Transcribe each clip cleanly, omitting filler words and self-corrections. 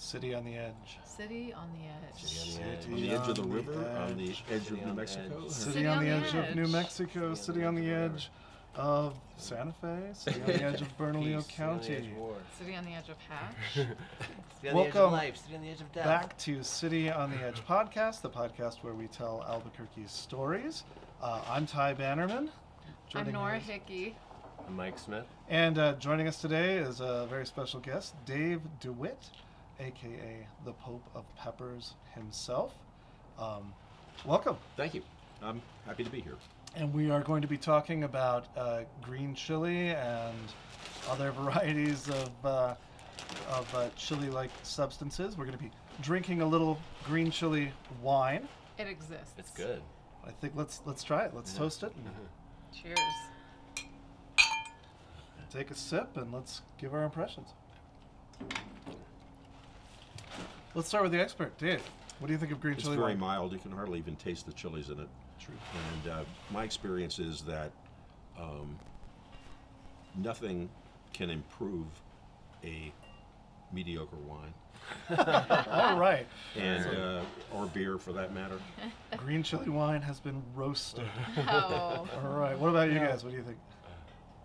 City on the Edge. City on the Edge. City on the Edge. On the edge of the river, on the edge of New Mexico. City on the edge of New Mexico. City on the edge of Santa Fe. City on the edge of Bernalillo County. City on the edge of Hatch. City on the edge of life. City on the edge of death. Back to City on the Edge podcast, the podcast where we tell Albuquerque's stories. I'm Ty Bannerman. I'm Nora Hickey. I'm Mike Smith. And joining us today is a very special guest, Dave DeWitt, a.k.a. the Pope of Peppers himself. Welcome. Thank you. I'm happy to be here. And we are going to be talking about green chili and other varieties of chili-like substances. We're going to be drinking a little green chili wine. It exists. It's good. I think let's try it. Let's toast it. Mm-hmm. Cheers. Take a sip and let's give our impressions. Let's start with the expert, Dave. What do you think of green chili? It's very mild. You can hardly even taste the chilies in it. True. And my experience is that nothing can improve a mediocre wine. All right. And or beer, for that matter. Green chili wine has been roasted. Oh. All right. What about you guys? What do you think?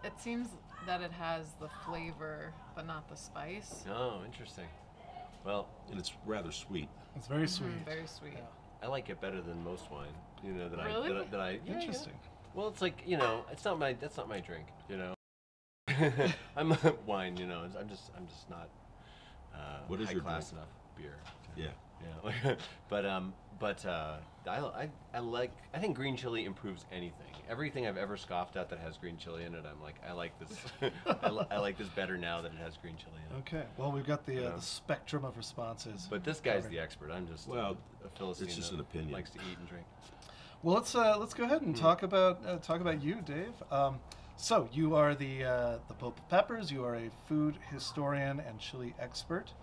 It seems that it has the flavor, but not the spice. Oh, interesting. Well, and it's rather sweet. It's very sweet. Mm-hmm. Very sweet. Yeah. I like it better than most wine. You know that. Really? That I interesting. Yeah. Well, it's like, you know, that's not my drink. You know, I'm wine. You know, I'm just not. What is high your class drink? Enough beer? Yeah. Yeah. I think green chili improves anything. Everything I've ever scoffed at that has green chili in it, I'm like, I like this. I like this better now that it has green chili in it. Okay. Well, we've got the spectrum of responses. But this guy's the expert. I'm just a Philistine. It's just an opinion. Likes to eat and drink. Well, let's go ahead and talk about you, Dave. So you are the Pope of Peppers. You are a food historian and chili expert.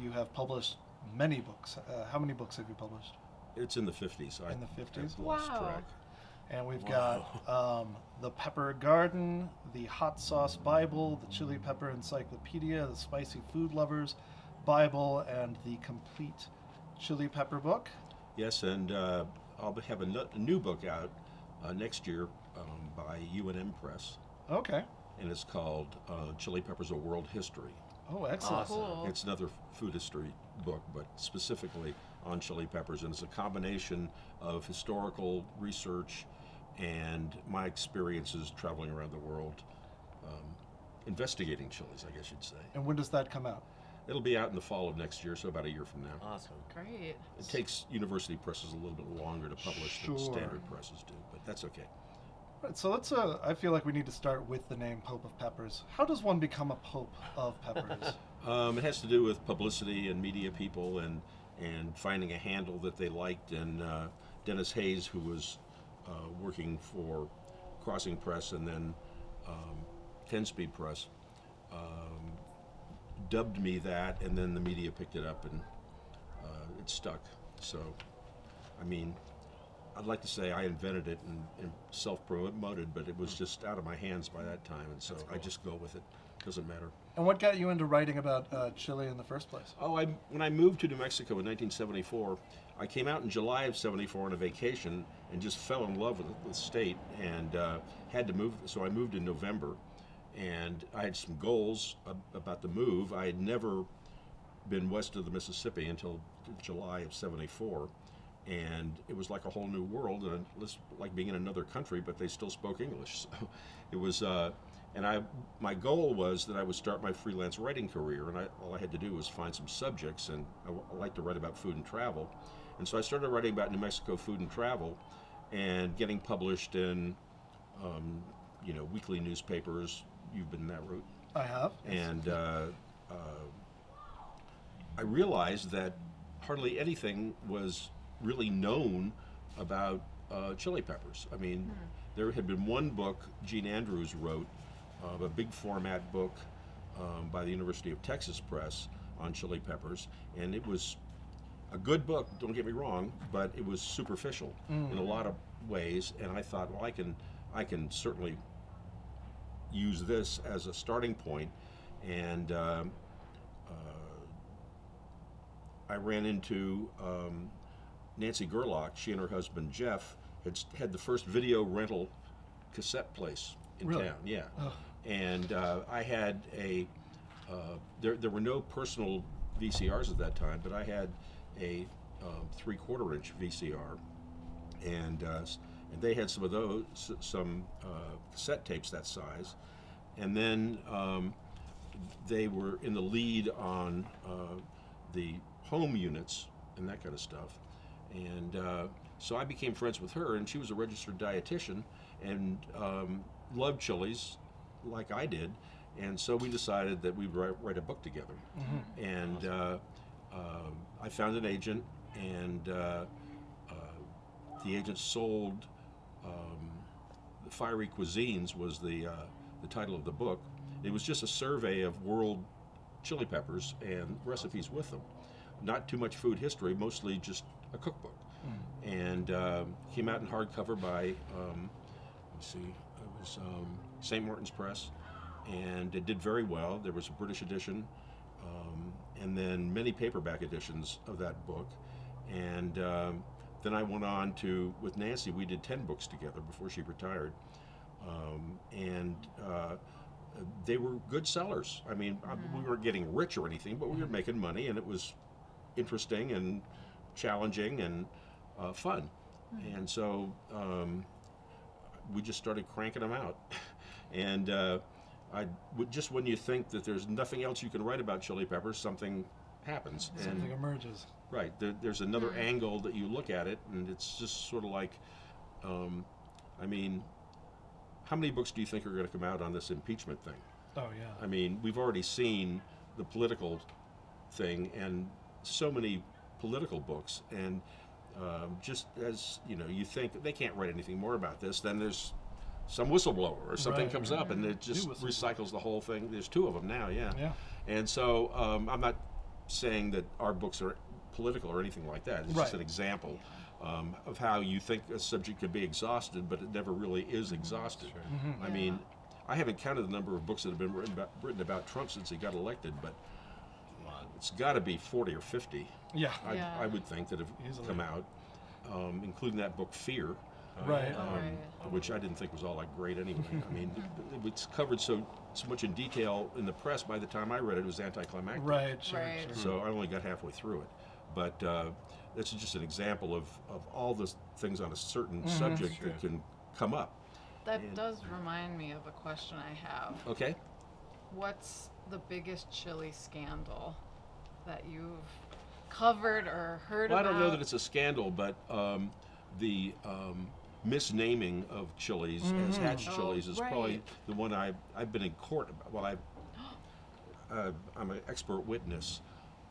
You have published many books. How many books have you published? It's in the 50s. In the 50s? Wow. Track. And we've got The Pepper Garden, The Hot Sauce Bible, The Chili Pepper Encyclopedia, The Spicy Food Lovers Bible, and The Complete Chili Pepper Book. Yes, and I'll have a new book out next year by UNM Press. Okay. And it's called Chili Peppers, A World History. Oh, excellent. Awesome. Cool. It's another food history book, but specifically on chili peppers, and it's a combination of historical research and my experiences traveling around the world investigating chilies, I guess you'd say. And when does that come out? It'll be out in the fall of next year, so about a year from now. Awesome. Great. It takes university presses a little bit longer to publish than standard presses do, but that's okay. Right, so let's. I feel like we need to start with the name Pope of Peppers. How does one become a Pope of Peppers? It has to do with publicity and media people and finding a handle that they liked. And Dennis Hayes, who was working for Crossing Press and then 10 Speed Press, dubbed me that, and then the media picked it up and it stuck. So, I mean, I'd like to say I invented it and self-promoted, but it was just out of my hands by that time, and so cool. I just go with it. Doesn't matter. And what got you into writing about chili in the first place? Oh, when I moved to New Mexico in 1974, I came out in July of 74 on a vacation and just fell in love with the state and had to move. So I moved in November, and I had some goals about the move. I had never been west of the Mississippi until July of 74, and it was like a whole new world, and it was like being in another country, but they still spoke English. So it was... And my goal was that I would start my freelance writing career, and all I had to do was find some subjects, and I like to write about food and travel. And so I started writing about New Mexico food and travel and getting published in, weekly newspapers. You've been that route. I have. And I realized that hardly anything was really known about chili peppers. I mean, there had been one book Jean Andrews wrote, a big format book by the University of Texas Press on chili peppers, and it was a good book, don't get me wrong, but it was superficial in a lot of ways, and I thought, well, I can certainly use this as a starting point, and I ran into Nancy Gerlach. She and her husband Jeff had the first video rental cassette place in town. Yeah. Oh. And I had a there were no personal VCRs at that time, but I had a 3/4-inch VCR, and they had some of those, some cassette tapes that size. And then they were in the lead on the home units and that kind of stuff. And so I became friends with her, and she was a registered dietitian and loved chilies like I did. And so we decided that we'd write a book together. Mm-hmm. And awesome. I found an agent, and the agent sold The Fiery Cuisines was the title of the book. It was just a survey of world chili peppers and recipes with them. Not too much food history, mostly just a cookbook. Mm. And came out in hardcover by, it was St. Martin's Press, and it did very well. There was a British edition, and then many paperback editions of that book. And then I went on to, with Nancy, we did 10 books together before she retired. They were good sellers. I mean, we weren't getting rich or anything, but we were making money, and it was interesting and challenging and fun. Mm-hmm. And so we just started cranking them out. And I would, just when you think that there's nothing else you can write about chili peppers, something happens. Something emerges. Right. There's another angle that you look at it, and it's just sort of like, I mean, how many books do you think are going to come out on this impeachment thing? Oh, yeah. I mean, we've already seen the political thing and so many political books. And just as, you know, you think they can't write anything more about this, then there's some whistleblower or something comes up, and it just recycles the whole thing. There's two of them now, yeah. And so I'm not saying that our books are political or anything like that. It's just an example. Of how you think a subject could be exhausted, but it never really is exhausted. Mm-hmm. Mm-hmm. I mean, I haven't counted the number of books that have been written about Trump since he got elected, but it's got to be 40 or 50. Yeah. I would think that have come out, including that book Fear, which I didn't think was all that great anyway. I mean, it's covered so much in detail in the press. By the time I read it, it was anticlimactic. Right. Sure, right. Sure. So I only got halfway through it, but. That's just an example of all the things on a certain subject that can come up. That does remind me of a question I have. Okay. What's the biggest chili scandal that you've covered or heard about? I don't know that it's a scandal, but the misnaming of chilies as Hatch Chilies is probably the one I've been in court about. Well, I'm an expert witness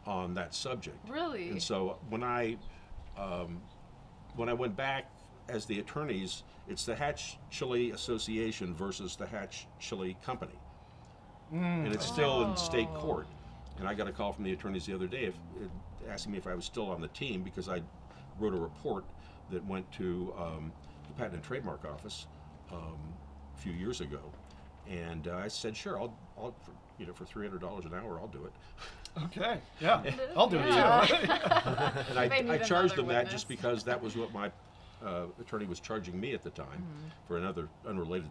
on that subject. Really? And so when I went back as the attorneys, it's the Hatch Chili Association versus the Hatch Chili Company. And it's still in state court. And I got a call from the attorneys the other day asking me if I was still on the team, because I wrote a report that went to the Patent and Trademark Office a few years ago. And I said, sure, I'll for $300 an hour, I'll do it. Okay. Yeah. I'll do it too. Right? And I charged them that just because that was what my attorney was charging me at the time for another unrelated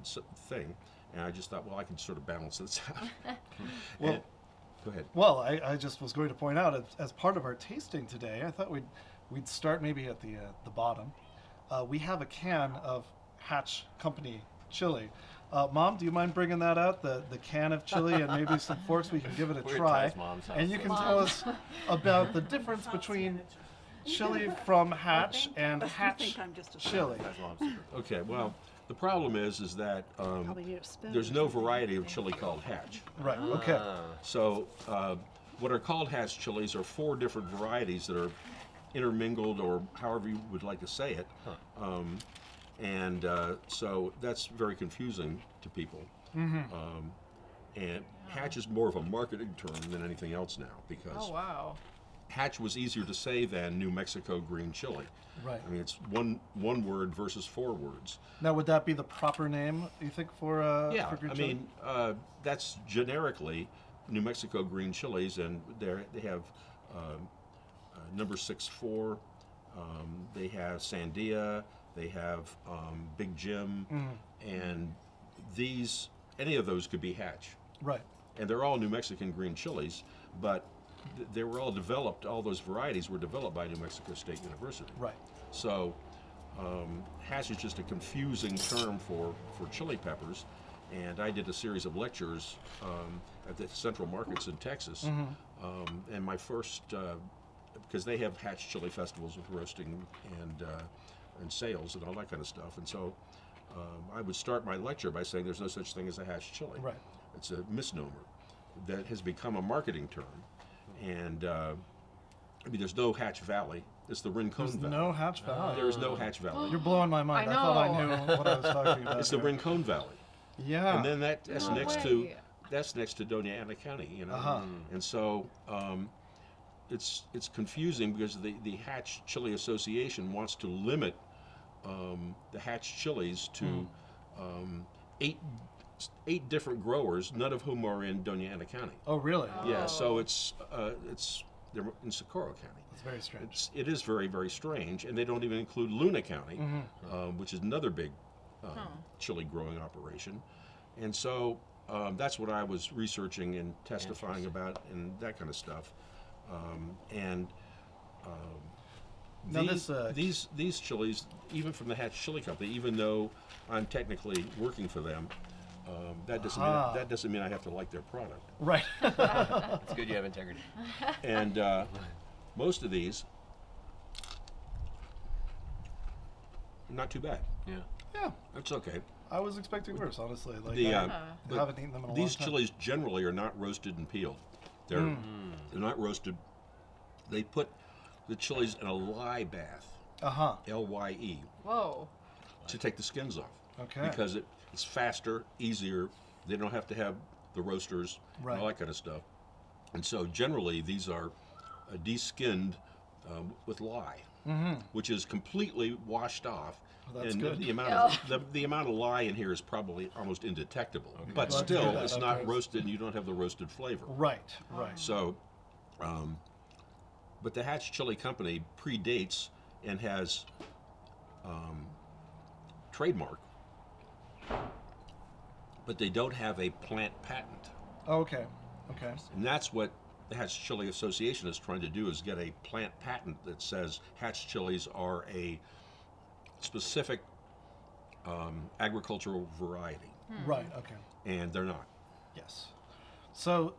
thing, and I just thought, well, I can sort of balance this out. Well, go ahead. Well, I just was going to point out, as part of our tasting today, I thought we'd start maybe at the bottom. We have a can of Hatch Company chili. Mom, do you mind bringing that out, the can of chili, and maybe some forks? We can give it a try. And you can tell us about the difference between chili from Hatch and Hatch Chili. Okay, well, the problem is that there's no variety of chili called Hatch. Right, okay. So what are called Hatch chilies are 4 different varieties that are intermingled, or however you would like to say it. And so that's very confusing to people. Mm-hmm. And Hatch is more of a marketing term than anything else now, because Hatch was easier to say than New Mexico green chili. Right. I mean, it's one word versus 4 words. Now, would that be the proper name, you think, for green chili? Yeah, I mean, that's generically New Mexico green chilies, and they have number 6-4. They have Sandia, they have Big Jim, and these, any of those could be Hatch. Right. And they're all New Mexican green chilies, but they were all developed, all those varieties were developed by New Mexico State University. Right. So Hatch is just a confusing term for chili peppers. And I did a series of lectures at the Central Markets in Texas. And my first, because they have Hatch Chili Festivals with roasting and sales and all that kind of stuff. And so I would start my lecture by saying there's no such thing as a Hatch chili. Right. It's a misnomer that has become a marketing term. And I mean, there's no Hatch Valley. It's the Rincon Valley. No Hatch Valley. There is no Hatch Valley. You're blowing my mind. I thought I knew what I was talking about. It's the Rincon Valley. Yeah. And then that's no next way. To that's next to Dona Ana County, you know. And so it's confusing because the Hatch Chili Association wants to limit the Hatch chilies to eight different growers, none of whom are in Dona Ana County. Oh, really? Yeah. So it's they're in Socorro County. It's very strange. It is very, very strange, and they don't even include Luna County, which is another big chili growing operation. And so that's what I was researching and testifying about and that kind of stuff. These chilies, even from the Hatch Chili Company, even though I'm technically working for them, that doesn't mean I have to like their product. Right. It's good you have integrity. And most of these, not too bad. Yeah. Yeah, it's okay. I was expecting worse, honestly. Like I haven't eaten them in a long time. These chilies generally are not roasted and peeled. They're not roasted. They put the chilies in a lye bath. L-Y-E. Whoa. To take the skins off. Okay. Because it's faster, easier. They don't have to have the roasters and all that kind of stuff. And so generally these are de-skinned with lye, which is completely washed off. Well, that's good. The amount of lye in here is probably almost indetectable, but still it's not roasted and you don't have the roasted flavor. Right. So, but the Hatch Chili Company predates and has trademark, but they don't have a plant patent. Okay. And that's what the Hatch Chili Association is trying to do, is get a plant patent that says Hatch chilies are a specific agricultural variety. Right, okay. And they're not. Yes. So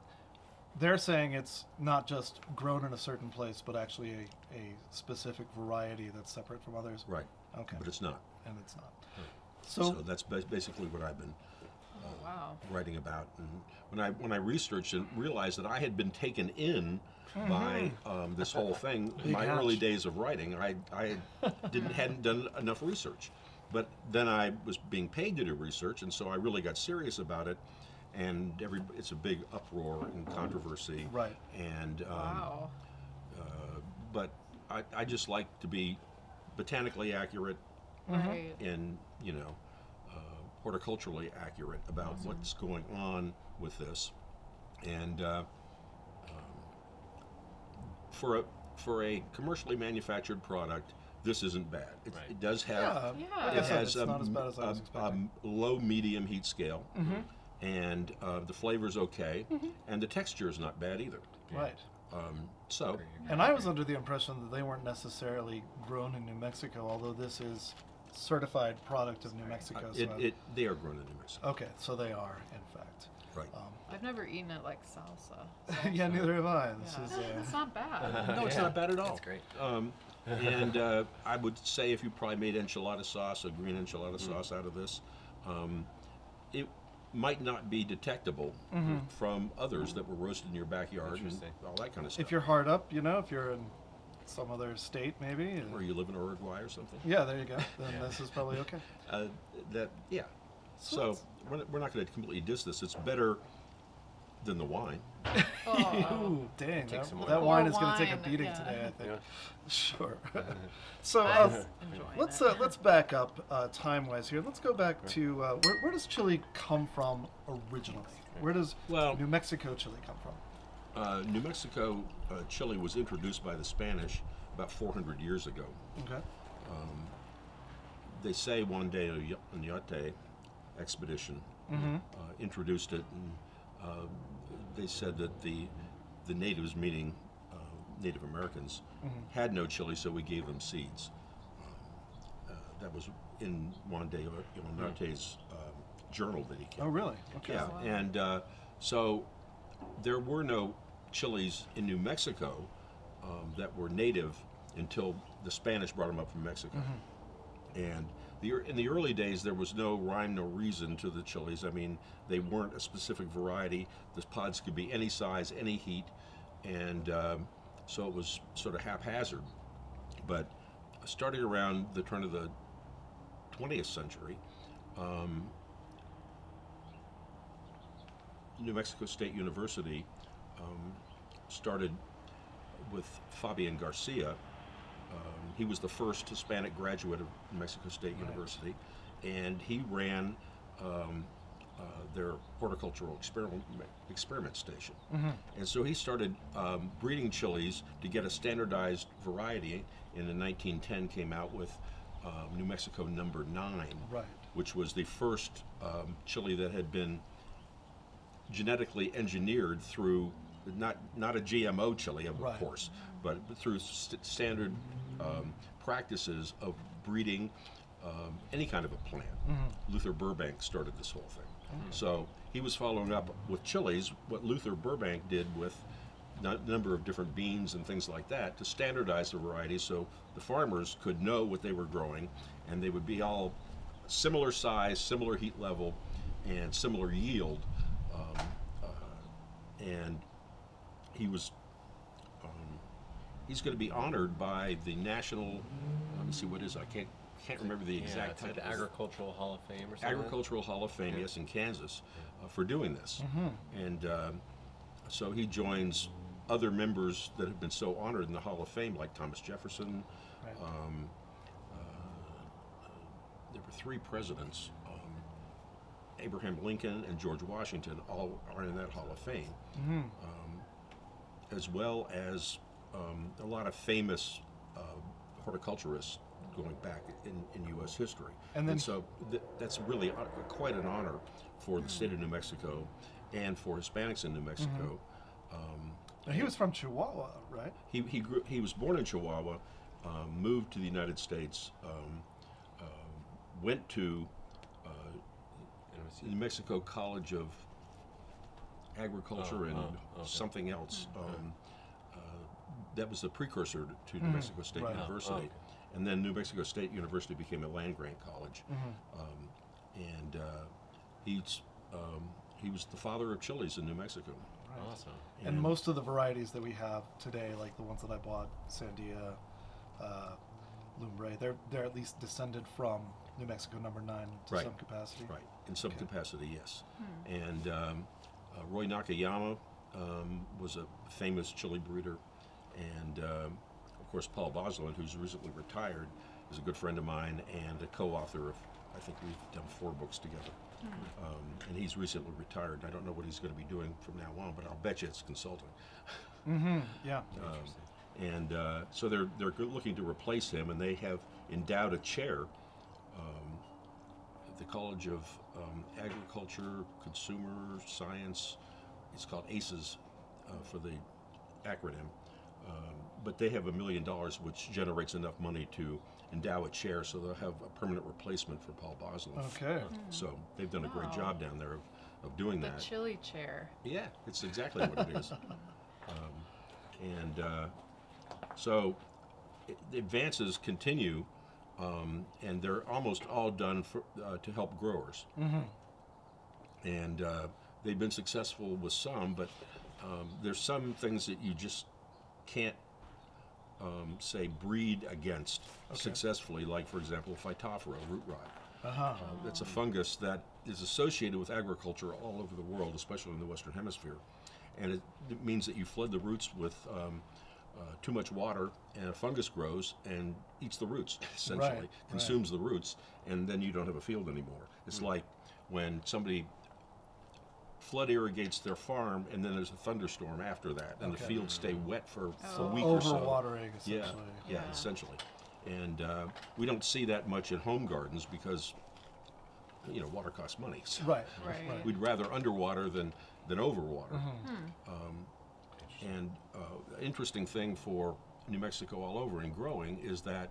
they're saying it's not just grown in a certain place, but actually a specific variety that's separate from others? Right. Okay. But it's not. And it's not. Right. So that's basically what I've been writing about. And when I researched and realized that I had been taken in by this whole thing, in my early days of writing, I hadn't done enough research. But then I was being paid to do research, and so I really got serious about it. And it's a big uproar and controversy. Right. And but I just like to be botanically accurate, and horticulturally accurate about what's going on with this. And for a commercially manufactured product, this isn't bad. It does have, it has a low medium heat scale, and the flavor's okay, and the texture is not bad either. Yeah. Right. So. And I was under the impression that they weren't necessarily grown in New Mexico, although this is certified product of New Mexico. They are grown in New Mexico. Okay, so they are, in fact. Right. I've never eaten it like salsa. Yeah, neither have I. It's not bad. No, it's not bad at all. It's great. And I would say if you probably made enchilada sauce, a green enchilada sauce out of this, it might not be detectable from others that were roasted in your backyard and all that kind of stuff. If you're hard up, if you're in some other state maybe. Or you live in Uruguay or something. Yeah, there you go. Then this is probably okay. So we're not going to completely diss this. It's better than the wine. Ooh, dang! That wine is going to take a beating today, I think. Yeah. Sure. So let's back up time-wise here. Let's go back to where does chili come from originally? Where does New Mexico chili come from? New Mexico chili was introduced by the Spanish about 400 years ago. Okay. They say one day a Yate expedition introduced it, and they said that the natives, meaning Native Americans, had no chili, so we gave them seeds. That was in Juan de Yonate's journal that he kept. Oh, really? Okay. Yeah, wow. And so there were no chilies in New Mexico that were native until the Spanish brought them up from Mexico. And in the early days, there was no rhyme, no reason to the chilies. I mean, they weren't a specific variety. The pods could be any size, any heat, and so it was sort of haphazard. But starting around the turn of the 20th century, New Mexico State University started with Fabian Garcia. He was the first Hispanic graduate of New Mexico State University, and he ran their horticultural experiment station. And so he started breeding chilies to get a standardized variety, and in 1910 came out with New Mexico No. 9, which was the first chili that had been genetically engineered through, not a GMO chili, of course, but through standard practices of breeding any kind of a plant. Luther Burbank started this whole thing. So he was following up with chilies, what Luther Burbank did with a number of different beans and things like that to standardize the varieties so the farmers could know what they were growing, and they would be all similar size, similar heat level, and similar yield. And he was, he's going to be honored by the national, let me see, what is it? I can't remember the exact title. Like the Agricultural Hall of Fame or something? Agricultural Hall of Fame, yes, in Kansas, for doing this. And so he joins other members that have been so honored in the Hall of Fame, like Thomas Jefferson. There were three presidents, Abraham Lincoln and George Washington, all are in that Hall of Fame, as well as a lot of famous horticulturists going back in U.S. history. And so that's really quite an honor for the state of New Mexico and for Hispanics in New Mexico. Now he was from Chihuahua, right? He was born in Chihuahua, moved to the United States, went to New Mexico College of Agriculture something else. That was the precursor to New Mexico State University. And then New Mexico State University became a land-grant college. And he was the father of chilies in New Mexico. Awesome. And most of the varieties that we have today, like the ones that I bought, Sandia, Lumbre, they're at least descended from New Mexico No. 9 to some capacity. In some capacity, yes. And Roy Nakayama was a famous chili breeder, and of course Paul Bosland, who's recently retired, is a good friend of mine and a co-author of, I think we've done 4 books together. And he's recently retired. I don't know what he's going to be doing from now on, but I'll bet you it's consulting. Yeah. And so they're looking to replace him, and they have endowed a chair at the College of Agriculture, Consumer Science. It's called ACES for the acronym. But they have $1 million, which generates enough money to endow a chair, so they'll have a permanent replacement for Paul Bosland. So they've done a great job down there of doing that. The chili chair. Yeah, it's exactly what it is. And so the advances continue. And they're almost all done for, to help growers. And they've been successful with some, but there's some things that you just can't, say, breed against successfully, like, for example, Phytophthora root rot. That's a fungus that is associated with agriculture all over the world, especially in the Western Hemisphere. And it means that you flood the roots with too much water, and a fungus grows and eats the roots, essentially, consumes the roots, and then you don't have a field anymore. It's like when somebody flood irrigates their farm, and then there's a thunderstorm after that, and the fields stay wet for a week or so. Overwatering, essentially. Yeah, essentially. And we don't see that much in home gardens because, you know, water costs money. So right. We'd rather underwater than overwater. Mm-hmm. And the interesting thing for New Mexico all over in growing is that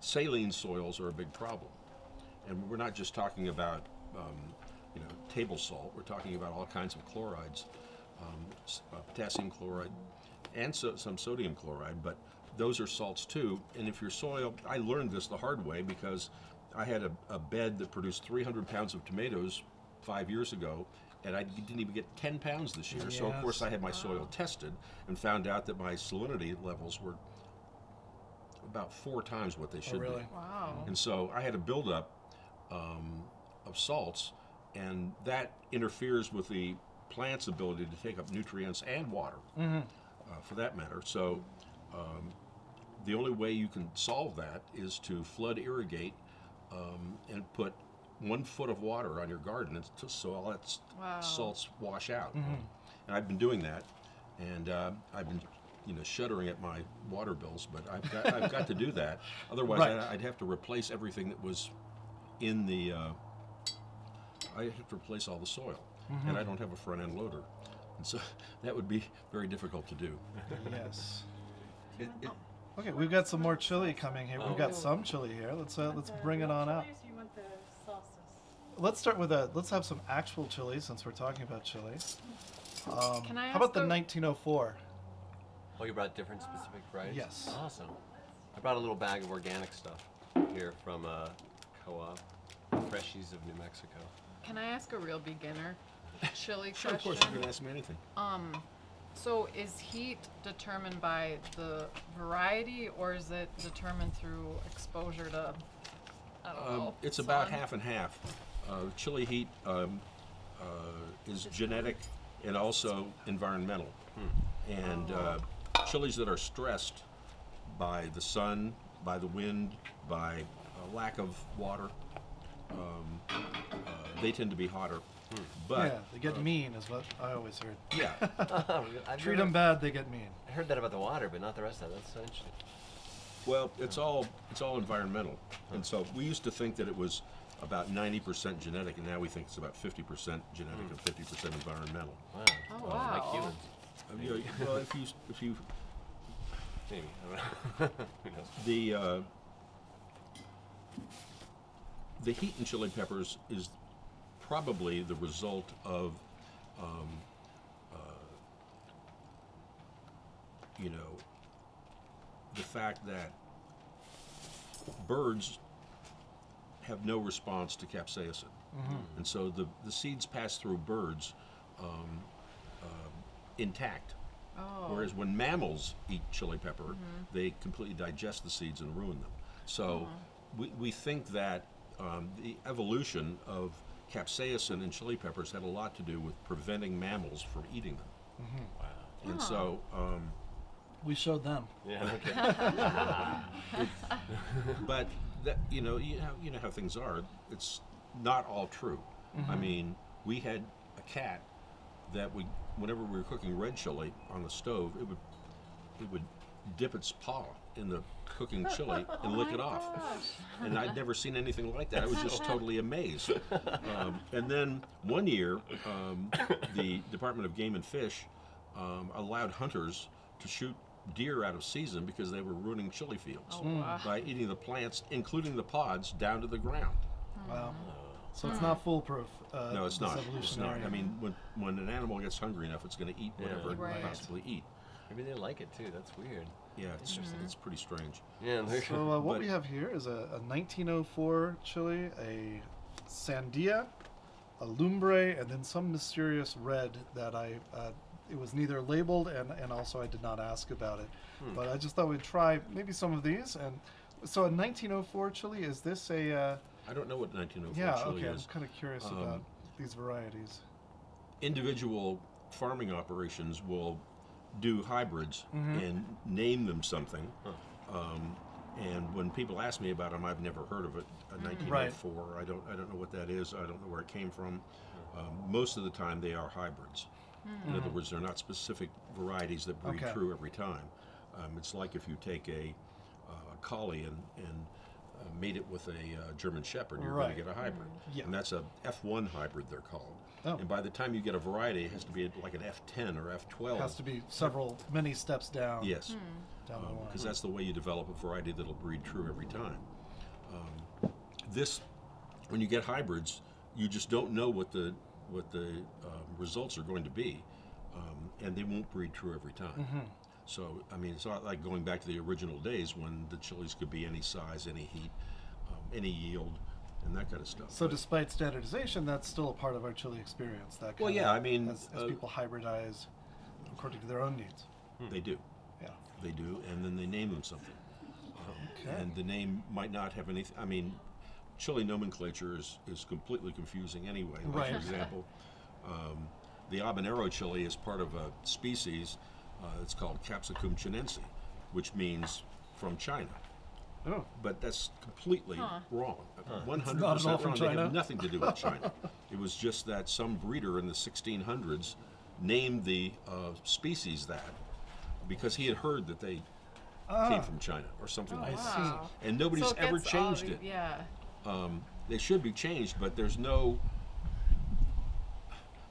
saline soils are a big problem. And we're not just talking about you know, table salt, we're talking about all kinds of chlorides, potassium chloride and some sodium chloride, but those are salts too. And if your soil, I learned this the hard way because I had a bed that produced 300 pounds of tomatoes 5 years ago, and I didn't even get 10 pounds this year. Yes. So of course I had my soil tested and found out that my salinity levels were about 4 times what they should be. Wow. And so I had a buildup of salts, and that interferes with the plant's ability to take up nutrients and water, for that matter. So the only way you can solve that is to flood irrigate and put 1 foot of water on your garden so all that salts wash out. Mm-hmm. And I've been doing that, and I've been shuddering at my water bills, but I've got to do that. Otherwise, I'd have to replace everything that was in the. I have to replace all the soil, and I don't have a front end loader, and so that would be very difficult to do. Yes. Okay, we've got some more chili coming here. We've got some chili here. Let's bring it on out. Let's start with let's have some actual chili since we're talking about chili. Can I ask how about the 1904? Oh, you brought different specific varieties? Yes. Awesome. I brought a little bag of organic stuff here from Co-op, Freshies of New Mexico. Can I ask a real beginner chili question? Sure, of course, you can ask me anything. So is heat determined by the variety, or is it determined through exposure to, I don't know, it's sun? About half and half. Chili heat is genetic and also environmental. And chilies that are stressed by the sun, by the wind, by lack of water, they tend to be hotter. But they get mean is what I always heard. Treat them bad, they get mean. I heard that about the water, but not the rest of it. That's so interesting. Well, it's all environmental. And so we used to think that it was about 90% genetic, and now we think it's about 50% genetic and 50% environmental. Wow. Oh, wow. Like humans. Well, if you maybe, I don't know. Who knows? The heat in chili peppers is probably the result of the fact that birds have no response to capsaicin, and so the seeds pass through birds intact, whereas when mammals eat chili pepper, they completely digest the seeds and ruin them. So we think that the evolution of capsaicin in chili peppers had a lot to do with preventing mammals from eating them. Wow. And so we showed them. Yeah. Okay. But that, you know how things are. It's not all true. I mean, we had a cat that whenever we were cooking red chili on the stove, it would dip its paw in the cooking chili and lick it off. And I'd never seen anything like that. I was just totally amazed. And then one year, the Department of Game and Fish allowed hunters to shoot deer out of season because they were ruining chili fields by eating the plants, including the pods, down to the ground. Wow. So it's not foolproof. No, it's not. I mean, when an animal gets hungry enough, it's going to eat whatever it can possibly eat. Maybe they like it too. That's weird. Yeah, it's just it's pretty strange. Yeah. So what we have here is a 1904 chili, a sandia, a lumbre, and then some mysterious red that I it was neither labeled and also I did not ask about it. But I just thought we'd try maybe some of these. And so a 1904 chili, is this a? I don't know what 1904 chili is. I'm kind of curious about these varieties. Individual farming operations will do hybrids and name them something. And when people ask me about them, I've never heard of it. 1904. I don't know what that is. I don't know where it came from. Most of the time they are hybrids. Mm. In other words, they're not specific varieties that breed true every time. It's like if you take a collie and mate it with a German Shepherd, you're going to get a hybrid. Yeah. And that's a F1 hybrid, they're called. Oh. And by the time you get a variety, it has to be like an F10 or F12. It has to be several, many steps down. Yes. Because that's the way you develop a variety that'll breed true every time. This, when you get hybrids, you just don't know what the results are going to be, and they won't breed true every time. Mm-hmm. So, I mean, it's not like going back to the original days when the chilies could be any size, any heat, any yield, and that kind of stuff. So despite standardization, that's still a part of our chili experience. That kind of, I mean, as people hybridize according to their own needs. They do. Yeah. They do, and then they name them something. And the name might not have anything, I mean, chili nomenclature is completely confusing anyway. Like, for example, the habanero chili is part of a species. It's called Capsicum chinense, which means from China. Oh. But that's completely wrong. 100% wrong. They have nothing to do with China. It was just that some breeder in the 1600s named the species that because he had heard that they came from China or something like that. And nobody's ever changed it. Yeah. They should be changed, but there's no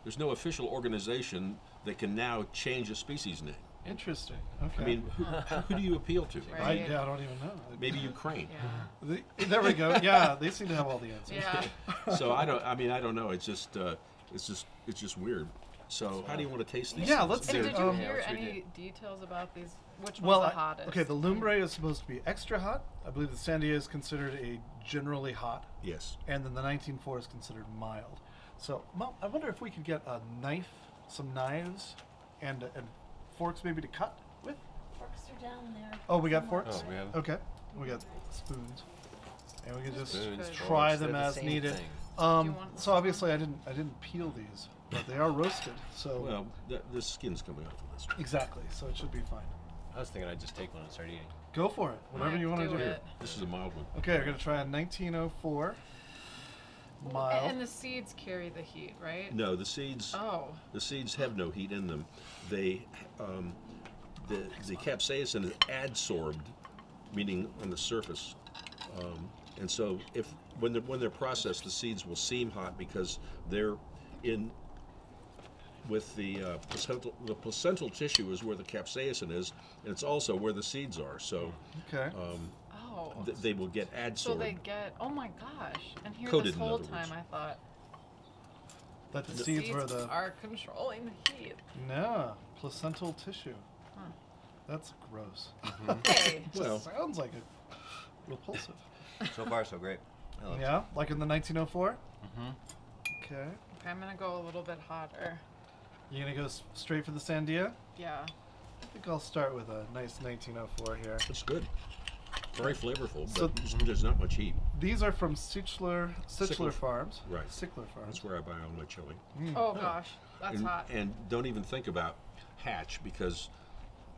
official organization that can now change a species name. Interesting. Okay. I mean, who do you appeal to? Right. I don't even know. Maybe Ukraine. Yeah. There we go. Yeah, they seem to have all the answers. Yeah. So I don't know. It's just weird. So how do you want to taste these? Yeah, let's do it. Did you hear any details about these? Which one's the hottest? Okay, the Lumbre is supposed to be extra hot. I believe the Sandia is considered a generally hot. Yes. And then the 19-4 is considered mild. So, Mom, I wonder if we could get a knife, some knives, and forks maybe to cut with? Forks are down there. Oh, we got forks? Oh, we have. Okay. We got spoons. And we can just try them as needed. So obviously I didn't peel these, but they are roasted. So well, the skin's coming off of this one. Exactly. So it should be fine. I was thinking I'd just take one and start eating. Go for it. Whatever you want to do. This is a mild one. Okay, we're going to try a 1904. Mild. And the seeds carry the heat, right? No, the seeds have no heat in them. They, the capsaicin is adsorbed, meaning on the surface, and so when they're processed, the seeds will seem hot because they're in with the placental tissue is where the capsaicin is, and it's also where the seeds are. So. Okay. They will get adsorbed. So they get, oh my gosh. And here coated, this whole time I thought that the seeds were are controlling the heat. No, placental tissue. Huh. That's gross. Mm-hmm. Hey. Well, sounds like it. Repulsive. So far, so great. Yeah, like in the 1904? Mm-hmm. Okay. Okay, I'm going to go a little bit hotter. You're going to go straight for the Sandia? Yeah. I think I'll start with a nice 1904 here. That's good. Very flavorful, but so there's not much heat. These are from Sichler Farms. Right. Sichler Farms. That's where I buy all my chili. Mm. Oh, gosh. That's hot. And don't even think about Hatch, because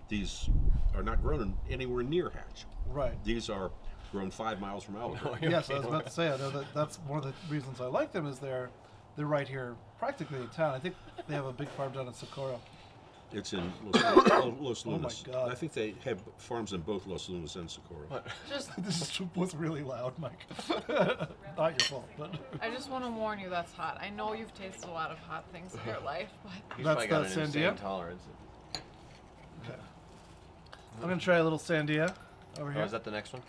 these are not grown anywhere near Hatch. Right. These are grown 5 miles from Albuquerque. Yes, I was about to say, I know that's one of the reasons I like them is they're right here practically in town. I think they have a big farm down in Socorro. It's in Los Lunas. Oh my God. I think they have farms in both Los Lunas and Socorro. This was really loud, Mike. Not your fault. But. I just want to warn you, that's hot. I know you've tasted a lot of hot things in your life, but that's got a Sandia tolerance. Okay. I'm gonna try a little Sandia over here. Is that the next one?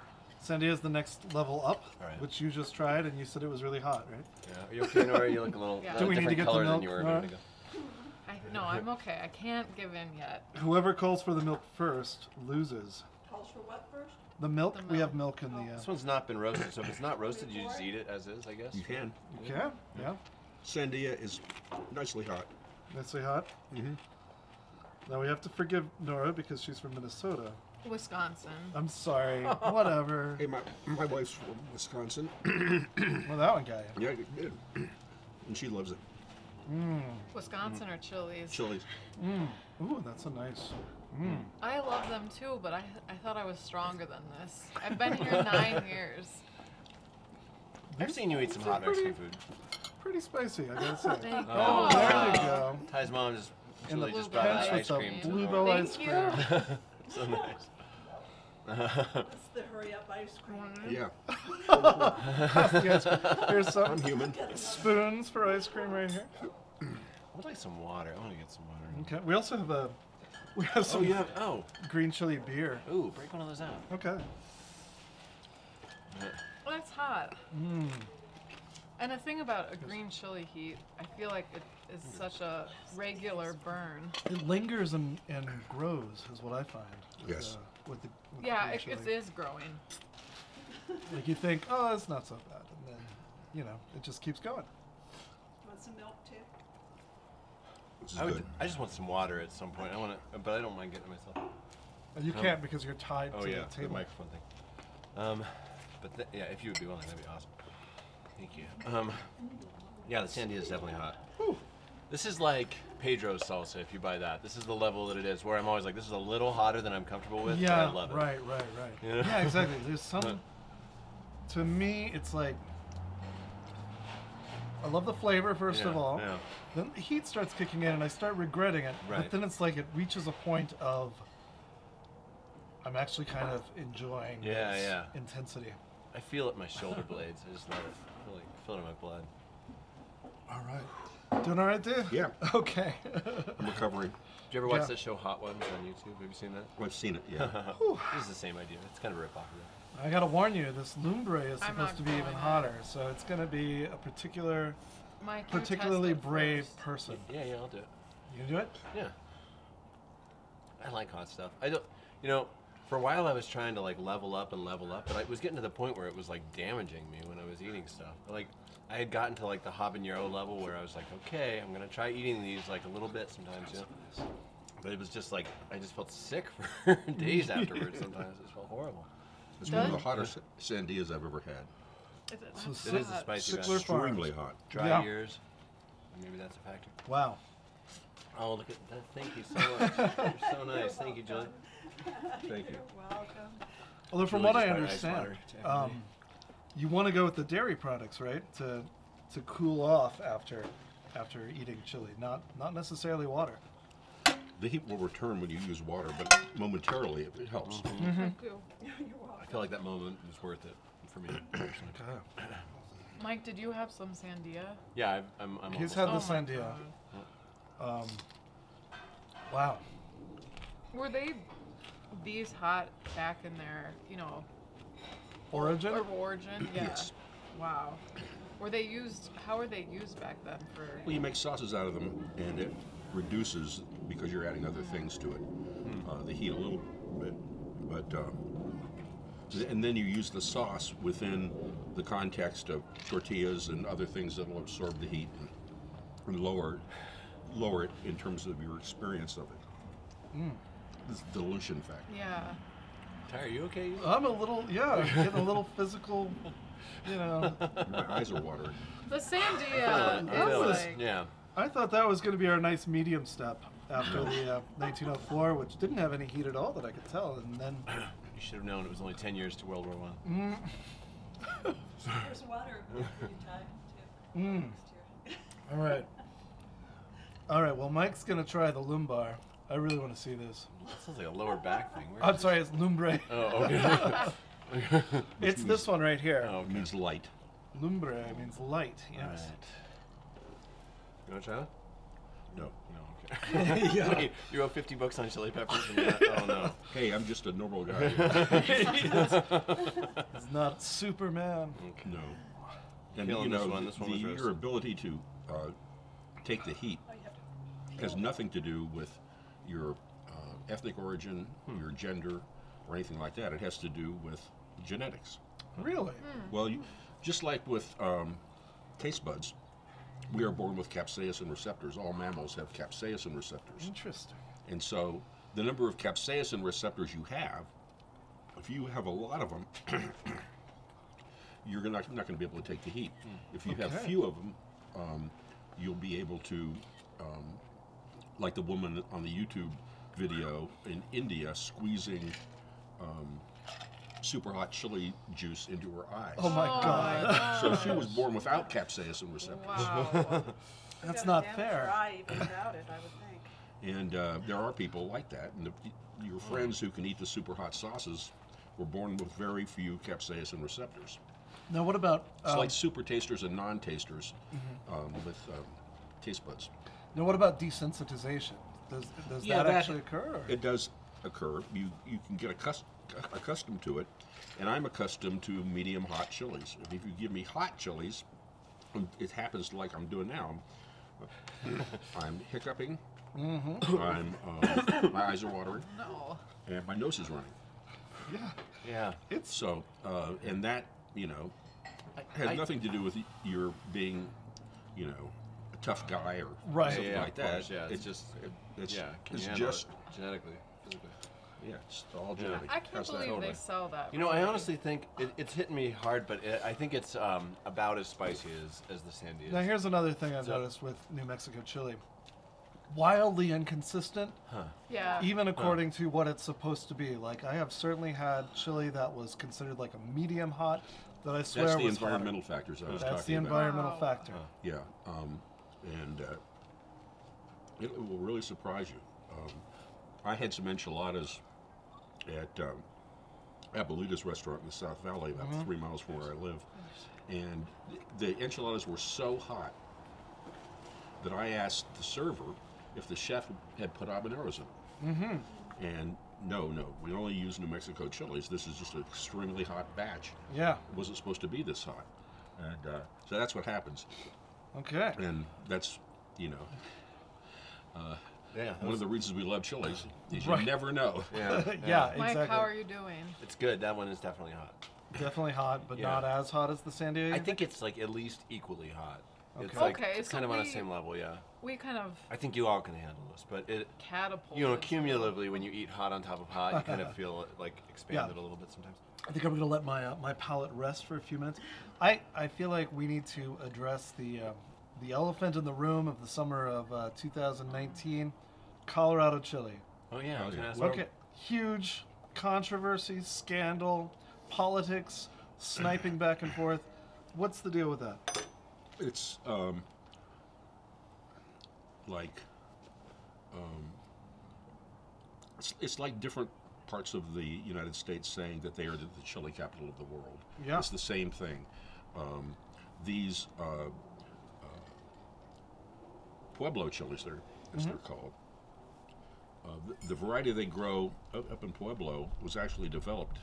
Sandia is the next level up, which you just tried, and you said it was really hot, right? Yeah. Are you okay, Nora? You look a little different. Do we need to get the milk? No, I'm okay. I can't give in yet. Whoever calls for the milk first loses. Calls for what first? The milk. The milk. We have milk in the... This one's not been roasted, so if it's not roasted, you just eat it as is, I guess? You can. You can, yeah. Sandia is nicely hot. Nicely hot? Mm-hmm. Now we have to forgive Nora because she's from Minnesota. Wisconsin. I'm sorry. Whatever. Hey, my wife's from Wisconsin. Well, that one got you. Yeah, it did. And she loves it. Mm. Wisconsin or Chili's? Chili's. Mm. Ooh, that's so nice. Mm. I love them too, but I thought I was stronger than this. I've been here 9 years. I've seen you eat some hot Mexican food. pretty spicy, I gotta say. Oh, there you go. Ty's mom just really just brought out ice cream. Bluebell ice cream. So nice. That's the hurry up ice cream. Yeah. Here's some spoons for ice cream right here. I would like some water. I want to get some water. Okay. We also have a. We have some. Oh, you have, green chili beer. Ooh, break one of those out. Okay. That's hot. Mm. And the thing about a green chili heat, I feel like it is such a regular burn. It lingers and grows, is what I find. Yes. With it is growing. Like you think, oh, it's not so bad, and then, you know, it just keeps going. Want some milk too? I just want some water at some point. I want to, but I don't mind getting myself. You can't because you're tied to the table. The microphone thing. But if you would be willing, that'd be awesome. Thank you. Yeah, the sandia is definitely hot. Whew. This is like Pedro's salsa, if you buy that. This is the level that it is, where I'm always like, this is a little hotter than I'm comfortable with, but I love it. Right. You know? Yeah, exactly. There's some, to me, it's like, I love the flavor, first of all. Yeah. Then the heat starts kicking in, and I start regretting it. Right. But then it's like it reaches a point of, I'm actually kind of enjoying this intensity. I feel it in my shoulder blades. I just love it. I feel it in my blood. All right. Doing all right, Dave? Yeah. Okay. I'm recovering. Did you ever watch that show Hot Ones on YouTube? Have you seen that? I've seen it, yeah. This is the same idea. It's kind of a ripoff of that. I got to warn you, this lumbre is supposed to be even hotter, so it's going to be a particularly brave person. Yeah, I'll do it. You can do it? Yeah. I like hot stuff. I don't, you know, for a while I was trying to like level up, but I was getting to the point where it was like damaging me when I was eating stuff. Like I had gotten to like the habanero level where I was like, okay, I'm gonna try eating these like a little bit sometimes, you know? But it was just like, I just felt sick for days afterwards sometimes. It just felt horrible. It's one of the hottest sandias I've ever had. It is a spicy batch. Extremely hot. Dry years. Maybe that's a factor. Wow. Oh, look at that. Thank you so much. You're so nice. Thank you, Julie. Thank you. You're welcome. Although from what I understand, you want to go with the dairy products, right? To cool off after eating chili, not necessarily water. The heat will return when you use water, but momentarily it helps. I feel like that moment is worth it for me. Mike, did you have some sandia? Yeah, I'm he's had the sandia. Wow. Were these hot back in their, you know, origin? Yeah. Yes. Wow. Were they used, how were they used back then for? Well, you make sauces out of them and it reduces because you're adding other things to it. The heat a little bit, but and then you use the sauce within the context of tortillas and other things that will absorb the heat and lower it in terms of your experience of it. Mm. This dilution factor. Yeah. Ty, are you okay? I'm a little, getting a little physical, you know. My eyes are watering. The sandia. I thought that was going to be our nice medium step after the 1904, which didn't have any heat at all that I could tell, and then. You should have known it was only 10 years to World War I. Mm. There's water in time, too. Mm. All right, well, Mike's going to try the lumbar. I really want to see this. That sounds like a lower back thing. I'm sorry, it's lumbre. Oh, okay. It's this one right here. Oh, okay. It means light. Lumbre means light, yes. All right. You want to try that? No. Yeah. Wait, you owe $50 on chili peppers and that? Oh, no. Hey, I'm just a normal guy. It's not Superman. Okay. No. And you know, your ability to take the heat has nothing to do with your ethnic origin, your gender, or anything like that. It has to do with genetics. Really? Mm. Well, just like with taste buds, we are born with capsaicin receptors. All mammals have capsaicin receptors. Interesting. And so the number of capsaicin receptors you have, if you have a lot of them, you're not going to be able to take the heat. Mm. If you have few of them, you'll be able to, like the woman on the YouTube video in India squeezing super hot chili juice into her eyes. Oh my God. So she was born without capsaicin receptors. Wow. That's not fair. Eye even without it, I would think. And there are people like that. And your friends who can eat the super hot sauces were born with very few capsaicin receptors. Now what about... it's like super tasters and non-tasters with taste buds. Now what about desensitization? Does that actually occur? It does occur. You can get accustomed to it, and I'm accustomed to medium hot chilies. If you give me hot chilies, it happens like I'm doing now. I'm hiccuping. Mm-hmm. My eyes are watering. No. And my nose is running. Yeah. Yeah. It's so, and that, you know, has nothing to do with your being, you know, a tough guy or something like that. Course, yeah. It's just genetically, physically. Yeah, it's all genetic. I can't believe they sell that. You know, I honestly think it's hitting me hard, but I think it's about as spicy as the Sandia. Now, here's another thing I've noticed with New Mexico chili. Wildly inconsistent, yeah. Even according to what it's supposed to be. Like, I have certainly had chili that was considered like a medium hot that I swear was hotter. That's the environmental factors I was talking about. That's the environmental factor. Yeah, and it will really surprise you. I had some enchiladas at Abuelita's restaurant in the South Valley, about 3 miles from where I live. And the enchiladas were so hot that I asked the server if the chef had put habaneros in it. Mm-hmm. And no, we only use New Mexico chilies. This is just an extremely hot batch. Yeah. It wasn't supposed to be this hot. And so that's what happens. Okay. And that's, you know, one of the reasons we love chilies is you never know. Yeah, yeah, exactly. Mike, how are you doing? It's good. That one is definitely hot. Definitely hot, but not as hot as the San Diego. I think it's like at least equally hot. Okay. It's like it's so kind of on the same level, yeah. We kind of... I think you all can handle this, but it... Catapult. You know, cumulatively, when you eat hot on top of hot, you kind of feel like expanded a little bit sometimes. I think I'm going to let my my palate rest for a few minutes. I feel like we need to address the elephant in the room of the summer of 2019, Colorado chili. Oh, yeah. I was going to ask. Look at huge controversy, scandal, politics, sniping back and forth. What's the deal with that? It's it's like different parts of the United States saying that they are the chili capital of the world. Yeah. It's the same thing. These Pueblo chilies, they're called. The variety they grow up in Pueblo was actually developed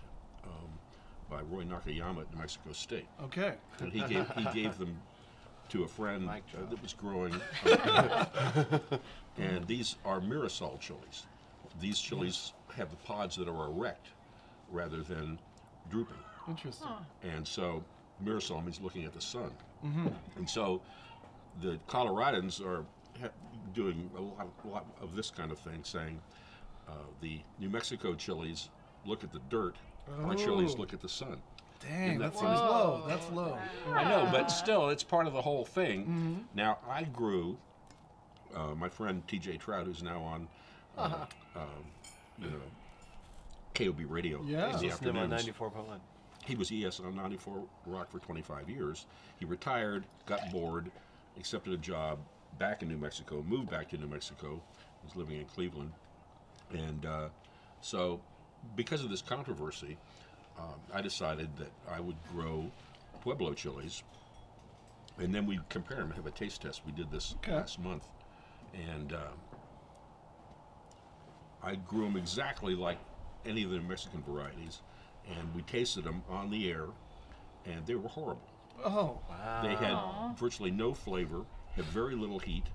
by Roy Nakayama at New Mexico State. Okay. And he gave them to a friend that was growing. And these are Mirasol chilies. These chilies have the pods that are erect rather than drooping. Interesting. Huh. And so Mirasol means looking at the sun. Mm-hmm. And so the Coloradans are doing a lot of this kind of thing, saying the New Mexico chilies look at the dirt, our chilies look at the sun. Dang, that's low. That's low. I know, but still, it's part of the whole thing. Mm-hmm. Now, I grew, my friend T.J. Trout, who's now on, KOB Radio. Yeah, he's listening on 94.1. He was ES on 94 Rock for 25 years. He retired, got bored, accepted a job back in New Mexico, moved back to New Mexico, was living in Cleveland. And so, because of this controversy, I decided that I would grow Pueblo chilies, and then we'd compare them, have a taste test. We did this last month, and I grew them exactly like any of the Mexican varieties, and we tasted them on the air, and they were horrible. Oh, wow. They had virtually no flavor, had very little heat,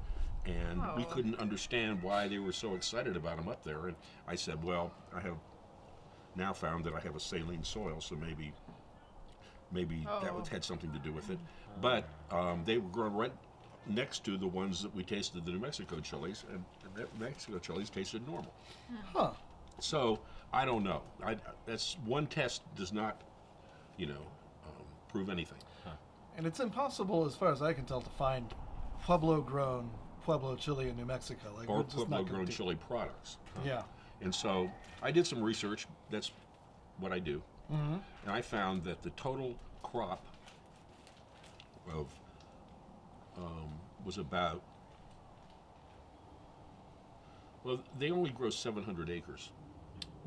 and we couldn't understand why they were so excited about them up there. And I said, well, I have... now found that I have a saline soil, so maybe that had something to do with it. But they were grown right next to the ones that we tasted, the New Mexico chilies, and the New Mexico chilies tasted normal. Huh. So I don't know. That's one test does not, prove anything. Huh. And it's impossible, as far as I can tell, to find Pueblo-grown Pueblo chili in New Mexico, or Pueblo-grown chili products. Huh? Yeah. And so I did some research. That's what I do. Mm-hmm. And I found that the total crop of was about, well, they only grow 700 acres.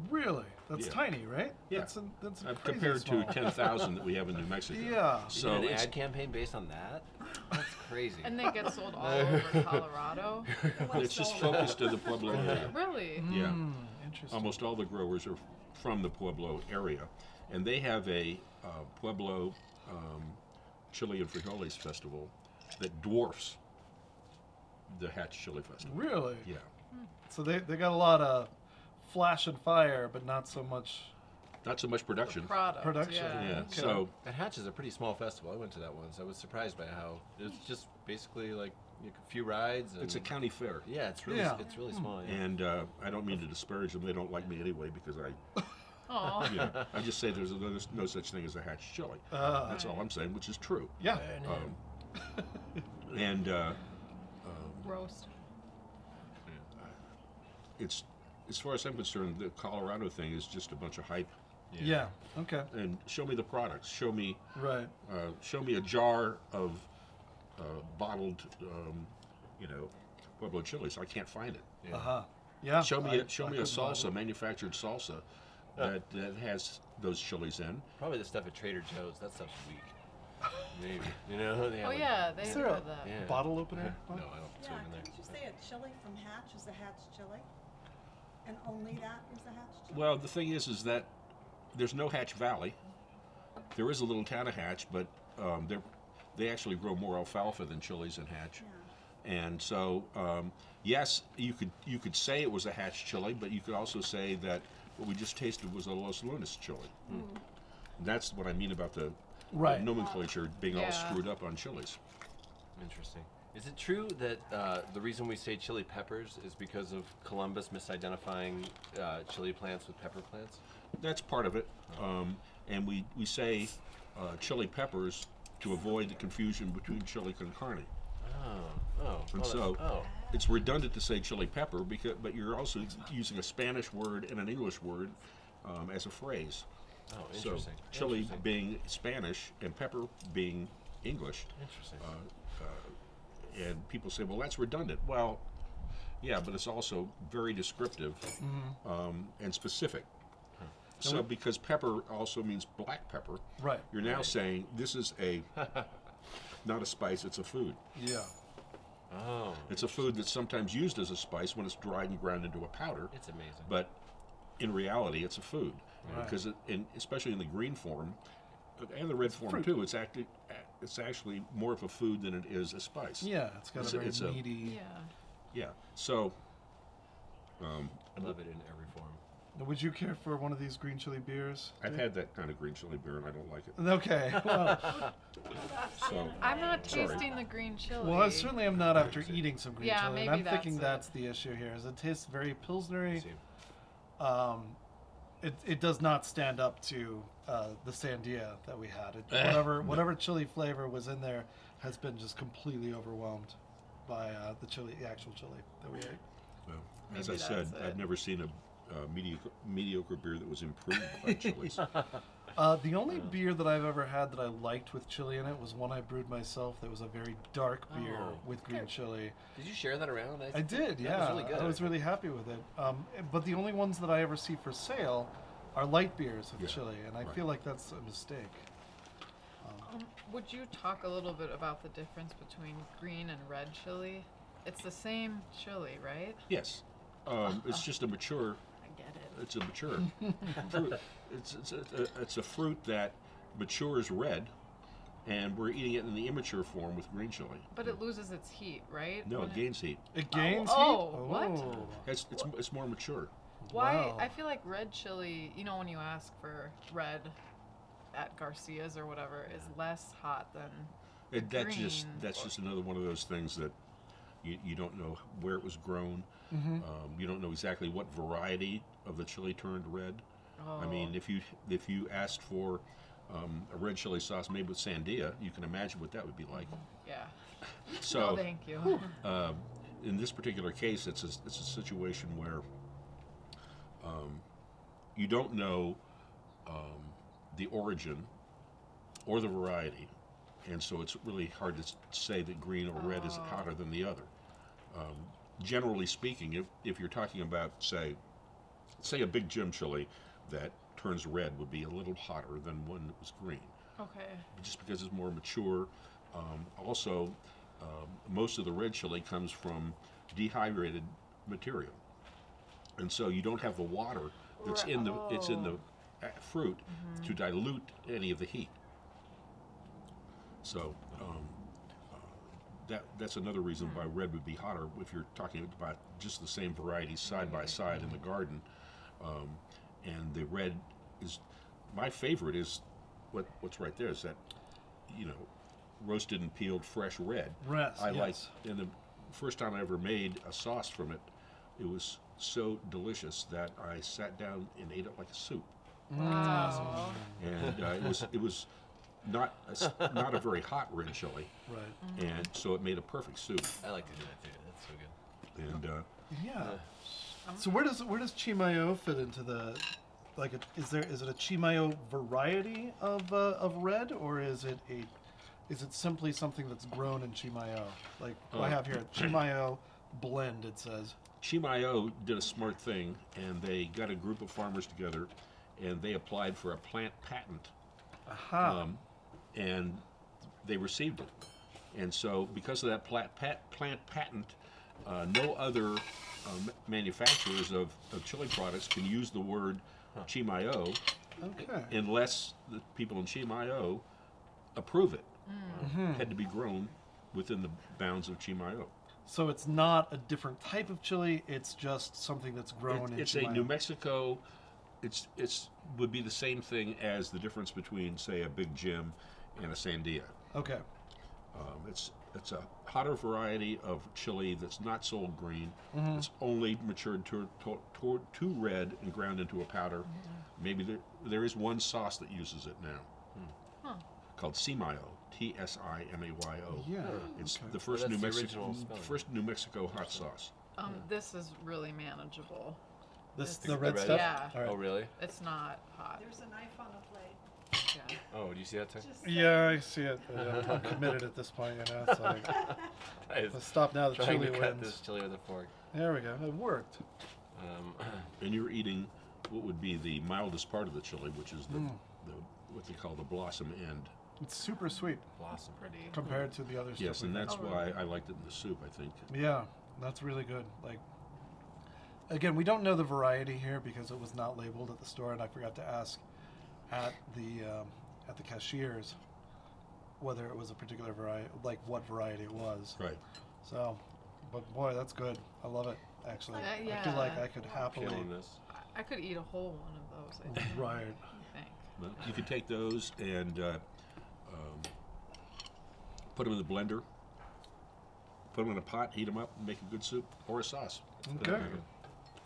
Really? That's tiny, right? Yeah. That's compared small. To 10,000 that we have in New Mexico. Yeah. So an ad campaign based on that? That's crazy. And they get sold all over Colorado. It's just focused to the Pueblo area. Really? Yeah. Interesting. Almost all the growers are from the Pueblo area, and they have a Pueblo chili and frijoles festival that dwarfs the Hatch Chili Festival. Really? Yeah. So they got a lot of flash and fire, but not so much production. Production. Yeah. Yeah. Okay. So and Hatch is a pretty small festival. I went to that once. I was surprised by how it's just basically like a few rides. And it's a county fair. Yeah, it's really small. Yeah. And I don't mean to disparage them. They don't like me anyway because I. You know, I just say there's no such thing as a Hatch chili. That's all I'm saying, which is true. Yeah. And roast. It's, as far as I'm concerned, the Colorado thing is just a bunch of hype. Yeah. Yeah. Okay. And show me the products. Show me. Right. Show me a jar of bottled, Pueblo chilies. I can't find it. Yeah. Yeah. Show me a salsa, manufactured salsa, that has those chilies in. Probably the stuff at Trader Joe's. That stuff's weak. Maybe. They have that. Yeah. Bottle opener? Yeah. No, I don't. Yeah. Didn't you say a chili from Hatch is a Hatch chili? And only that is the Hatch chili? Well, the thing is that there's no Hatch Valley. There is a little town of Hatch, but they actually grow more alfalfa than chilies in Hatch. Yeah. And so, yes, you could say it was a Hatch chili, but you could also say that what we just tasted was a Los Lunas chili. Mm. And that's what I mean about the nomenclature being all screwed up on chilies. Interesting. Is it true that the reason we say chili peppers is because of Columbus misidentifying chili plants with pepper plants? That's part of it. And we say chili peppers to avoid the confusion between chili con carne. It's redundant to say chili pepper, but you're also using a Spanish word and an English word as a phrase. Oh, interesting. So chili being Spanish and pepper being English. Interesting. And people say, well, that's redundant. Well, yeah, but it's also very descriptive and specific. Huh. So because pepper also means black pepper, you're now saying this is a, not a spice, it's a food. Yeah. Oh. It's a food that's sometimes used as a spice when it's dried and ground into a powder. It's amazing. But in reality, it's a food. Right. Because, especially in the green form, and the red form too, it's actually more of a food than it is a spice. Yeah, it's got a very meaty. Yeah. So. I love it in every form. Now, would you care for one of these green chili beers? I've had that kind of green chili beer and I don't like it. Okay. Well, I'm not tasting the green chili. Well, I certainly am not after eating some green chili. Maybe and I'm thinking that's the issue here. Is it tastes very pilsnery. It does not stand up to the Sandia that we had. Whatever chili flavor was in there has been just completely overwhelmed by the actual chili that we ate. Well, as I said, I've never seen a mediocre beer that was improved by chilies. The only beer that I've ever had that I liked with chili in it was one I brewed myself that was a very dark beer with green chili. Did you share that around? I did, yeah. That was really good. I was really happy with it. But the only ones that I ever see for sale are light beers with chili, and I feel like that's a mistake. Would you talk a little bit about the difference between green and red chili? It's the same chili, right? Yes. It's just a mature... It's a mature fruit. It's a fruit that matures red, and we're eating it in the immature form with green chili. But it loses its heat, right? No, it gains heat. It gains heat? Oh, what? It's more mature. Why? Wow. I feel like red chili, when you ask for red at Garcia's or whatever, is less hot than green. That's just another one of those things that you don't know where it was grown. Mm-hmm. You don't know exactly what variety of the chili turned red. Oh. I mean, if you asked for a red chili sauce made with sandia, you can imagine what that would be like. Yeah. So, no, thank you. In this particular case, it's a situation where you don't know the origin or the variety, and so it's really hard to say that green or red is hotter than the other. Generally speaking, if you're talking about, say a big Jim chili that turns red would be a little hotter than one that was green. Okay. Just because it's more mature. Most of the red chili comes from dehydrated material, and so you don't have the water that's in the fruit to dilute any of the heat. So that's another reason why red would be hotter if you're talking about just the same varieties side by side in the garden. And the red is my favorite. Is what's right there is that, you know, roasted and peeled fresh red. Yes. And the first time I ever made a sauce from it, it was so delicious that I sat down and ate it like a soup. Wow. And it was not a very hot red chili. Right. And so it made a perfect soup. I like to do that too. That's so good. And so where does Chimayo fit into the? Like, is it a Chimayo variety of red, or is it simply something that's grown in Chimayo? Like I have here, a Chimayo blend. It says Chimayo did a smart thing, and they got a group of farmers together, and they applied for a plant patent. And they received it, and so because of that plant patent, no other manufacturers of chili products can use the word Chimayo unless the people in Chimayo approve it. It had to be grown within the bounds of Chimayo. So it's not a different type of chili, it's just something that's grown in Chimayo. It's a New Mexico, it's would be the same thing as the difference between, say, a Big Jim and a Sandia. Okay. It's a hotter variety of chili that's not sold green. It's only matured to red and ground into a powder. Maybe there is one sauce that uses it now, called Simayo, T-S-I-M-A-Y-O. It's the first New Mexico hot sauce. This is really manageable. This is the red stuff? Yeah. Right. Oh, really? It's not hot. There's a knife on the plate. Yeah. Oh, do you see that thing? Yeah, I see it. I'm committed at this point, you know. It's like, let's stop now. The chili wins. Trying to cut this chili with a fork. There we go. It worked. And you're eating what would be the mildest part of the chili, which is the what they call the blossom end. It's super sweet. Blossom, pretty compared to the other stuff. Yes, and that's why I liked it in the soup, I think. Yeah, that's really good. Like. Again, we don't know the variety here because it was not labeled at the store, and I forgot to ask at the cashiers whether it was a particular variety, like what variety it was. Right. So, but boy, that's good. I love it. Actually, I feel like I could happily. I could eat a whole one of those. I think. Right. I think. Well, you could take those and put them in the blender, put them in a pot, heat them up, and make a good soup or a sauce. Okay.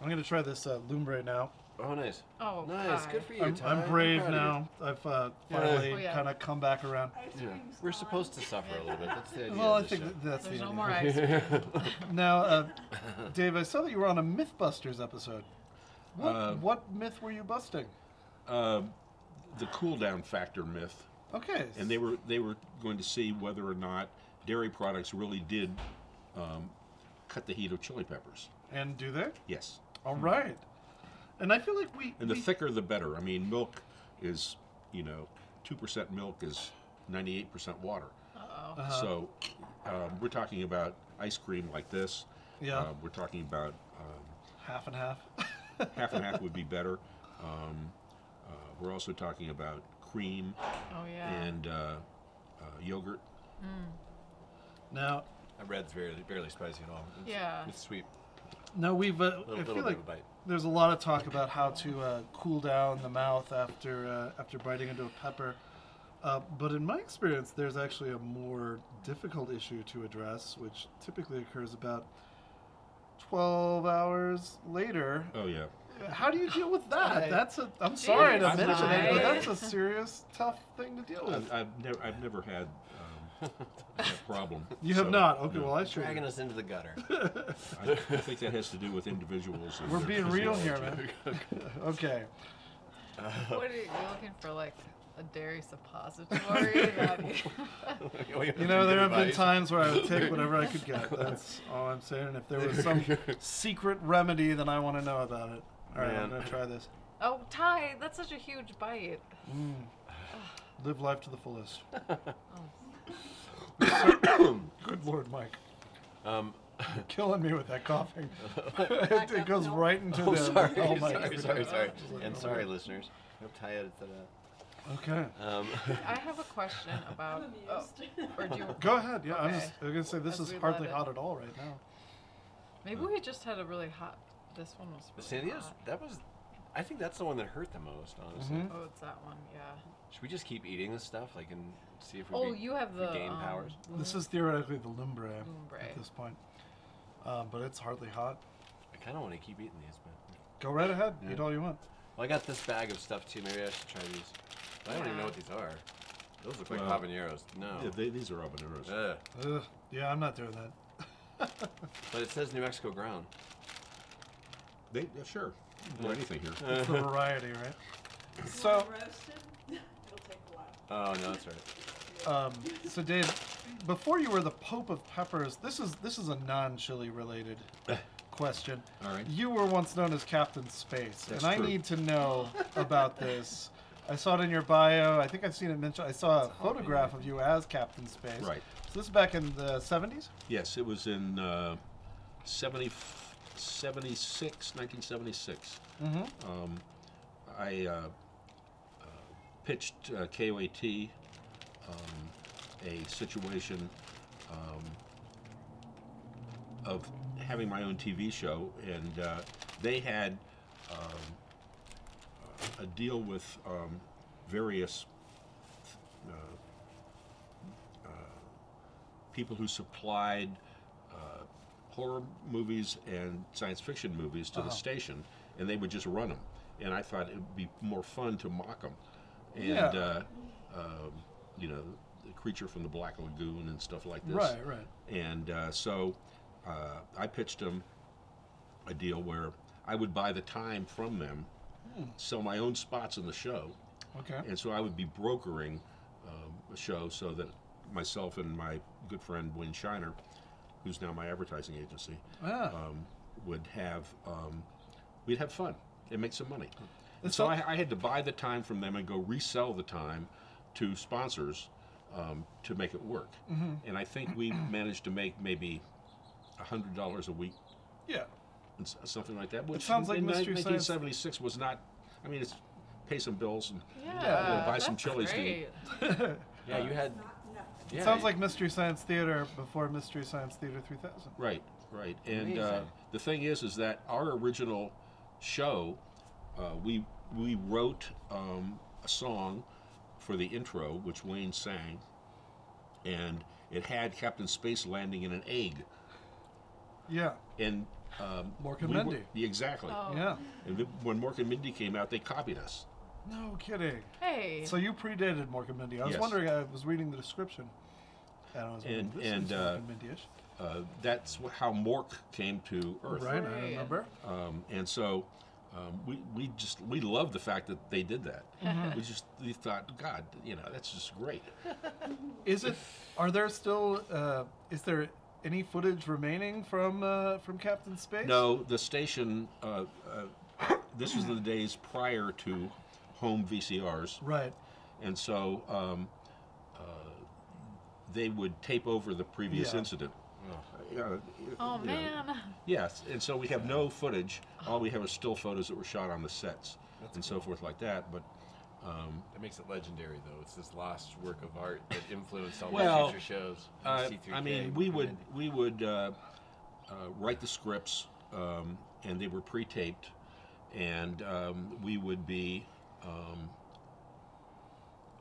I'm going to try this lumbre now. Oh, nice. Oh, nice. Hi. Good for you, Ty. I'm brave now. I've finally kind of come back around. We're supposed to suffer a little bit. That's the idea. Well, I think that's the idea. There's no more ice cream. Now, Dave, I saw that you were on a Mythbusters episode. What myth were you busting? The cool down factor myth. Okay. And they were going to see whether or not dairy products really did cut the heat of chili peppers. And do they? Yes. All right. And I feel like we... And the thicker the better. I mean, milk is, 2% milk is 98% water. So we're talking about ice cream like this. Yeah. We're talking about... half and half. Half and half would be better. We're also talking about cream and yogurt. Now... Red's barely spicy at all. It's sweet. No, we've. I feel like there's a lot of talk about how to cool down the mouth after biting into a pepper, but in my experience, there's actually a more difficult issue to address, which typically occurs about 12 hours later. Oh yeah. How do you deal with that? I'm sorry to mention it, but that's a serious, tough thing to deal with. I've never had. That problem. You have not? Okay, no. Well, I should. Dragging us into the gutter. I think that has to do with individuals. We're being real here, man. Okay. What are you looking for, like a dairy suppository? There have been times where I would take whatever I could get. That's all I'm saying. And if there was some secret remedy, then I want to know about it. All right, I'm going to try this. Oh, Ty, that's such a huge bite. Mm. Live life to the fullest. Oh. Good Lord, Mike. You're killing me with that coughing. It goes right into the... Sorry. And sorry, listeners. I'll tie it to that. Okay. I have a question about... Go ahead. Yeah, okay. I was going to say, this is hardly hot at all right now. Maybe we just had a really hot... This one was really hot. That was... I think that's the one that hurt the most, honestly. Mm-hmm. Oh, it's that one, yeah. Should we just keep eating this stuff, like, and see if we gain powers? This is theoretically the lumbre at this point, but it's hardly hot. I kind of want to keep eating these, but go right ahead, eat all you want. Well, I got this bag of stuff too. Maybe I should try these. I don't even know what these are. Those look like habaneros. No, yeah, these are habaneros. Yeah, I'm not doing that. But it says New Mexico ground. Sure. Or anything here. It's the variety, right? So, it'll take a while. Oh no, that's right. So Dave, before you were the Pope of Peppers, this is a non-chili related question. All right. You were once known as Captain Space, that's and true. I need to know about this. I saw it in your bio. I think I've seen it mentioned. I saw a photograph of you as Captain Space. Right. So this is back in the 70s? Yes, it was in 1976. Mm-hmm. I pitched KOAT a situation of having my own TV show, and they had a deal with various people who supplied horror movies and science fiction movies to the station, and they would just run them. And I thought it would be more fun to mock them. And, the Creature from the Black Lagoon and stuff like this. Right, right. And so I pitched them a deal where I would buy the time from them, sell my own spots in the show. Okay. And so I would be brokering a show so that myself and my good friend Wynne Shiner, who's now my advertising agency, would have, we'd have fun and make some money. And so I had to buy the time from them and go resell the time to sponsors to make it work. Mm-hmm. And I think we managed to make maybe $100 a week. Yeah. And something like that. Which it sounds like Mystery 1976 Science. Was not, I mean, it's pay some bills and buy some chilies. Yeah, you had... Yeah, it sounds like Mystery Science Theater before Mystery Science Theater 3000. Right, right. And the thing is that our original show, we wrote a song for the intro, which Wayne sang, and it had Captain Space landing in an egg. Yeah. And Mork and Mindy. Exactly. Oh. Yeah. And when Mork and Mindy came out, they copied us. No kidding. Hey. So you predated Mork and Mindy. I was wondering, I was reading the description. And I was Mork and Mindy-ish. That's how Mork came to Earth. Right, I remember. And so we loved the fact that they did that. Mm-hmm. We thought, God, that's just great. Is there any footage remaining from Captain Space? No, the station, this was the days prior to home VCRs, right? And so they would tape over the previous incident. Oh man! Yes, and so we have no footage. All we have are still photos that were shot on the sets so forth like that. But that makes it legendary, though. It's this lost work of art that influenced all the future shows. I mean, we would write the scripts, and they were pre-taped, and we would be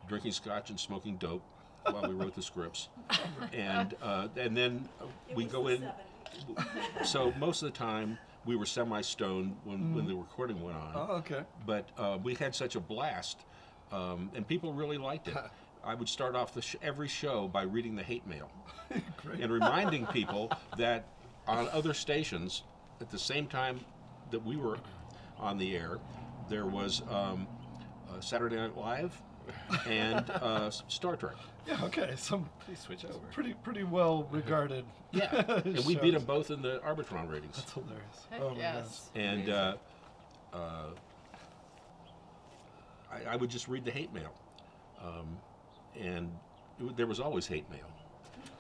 drinking scotch and smoking dope while we wrote the scripts, and then we go in. So most of the time we were semi-stoned when the recording went on. Oh, okay. But we had such a blast, and people really liked it. I would start off every show by reading the hate mail and reminding people that on other stations, at the same time that we were on the air, there was Saturday Night Live, and Star Trek. Yeah, okay. Some they switch over. Pretty well regarded. Yeah, and we beat them both in the Arbitron ratings. That's hilarious. Heck oh yes. My gosh. And I would just read the hate mail, and there was always hate mail.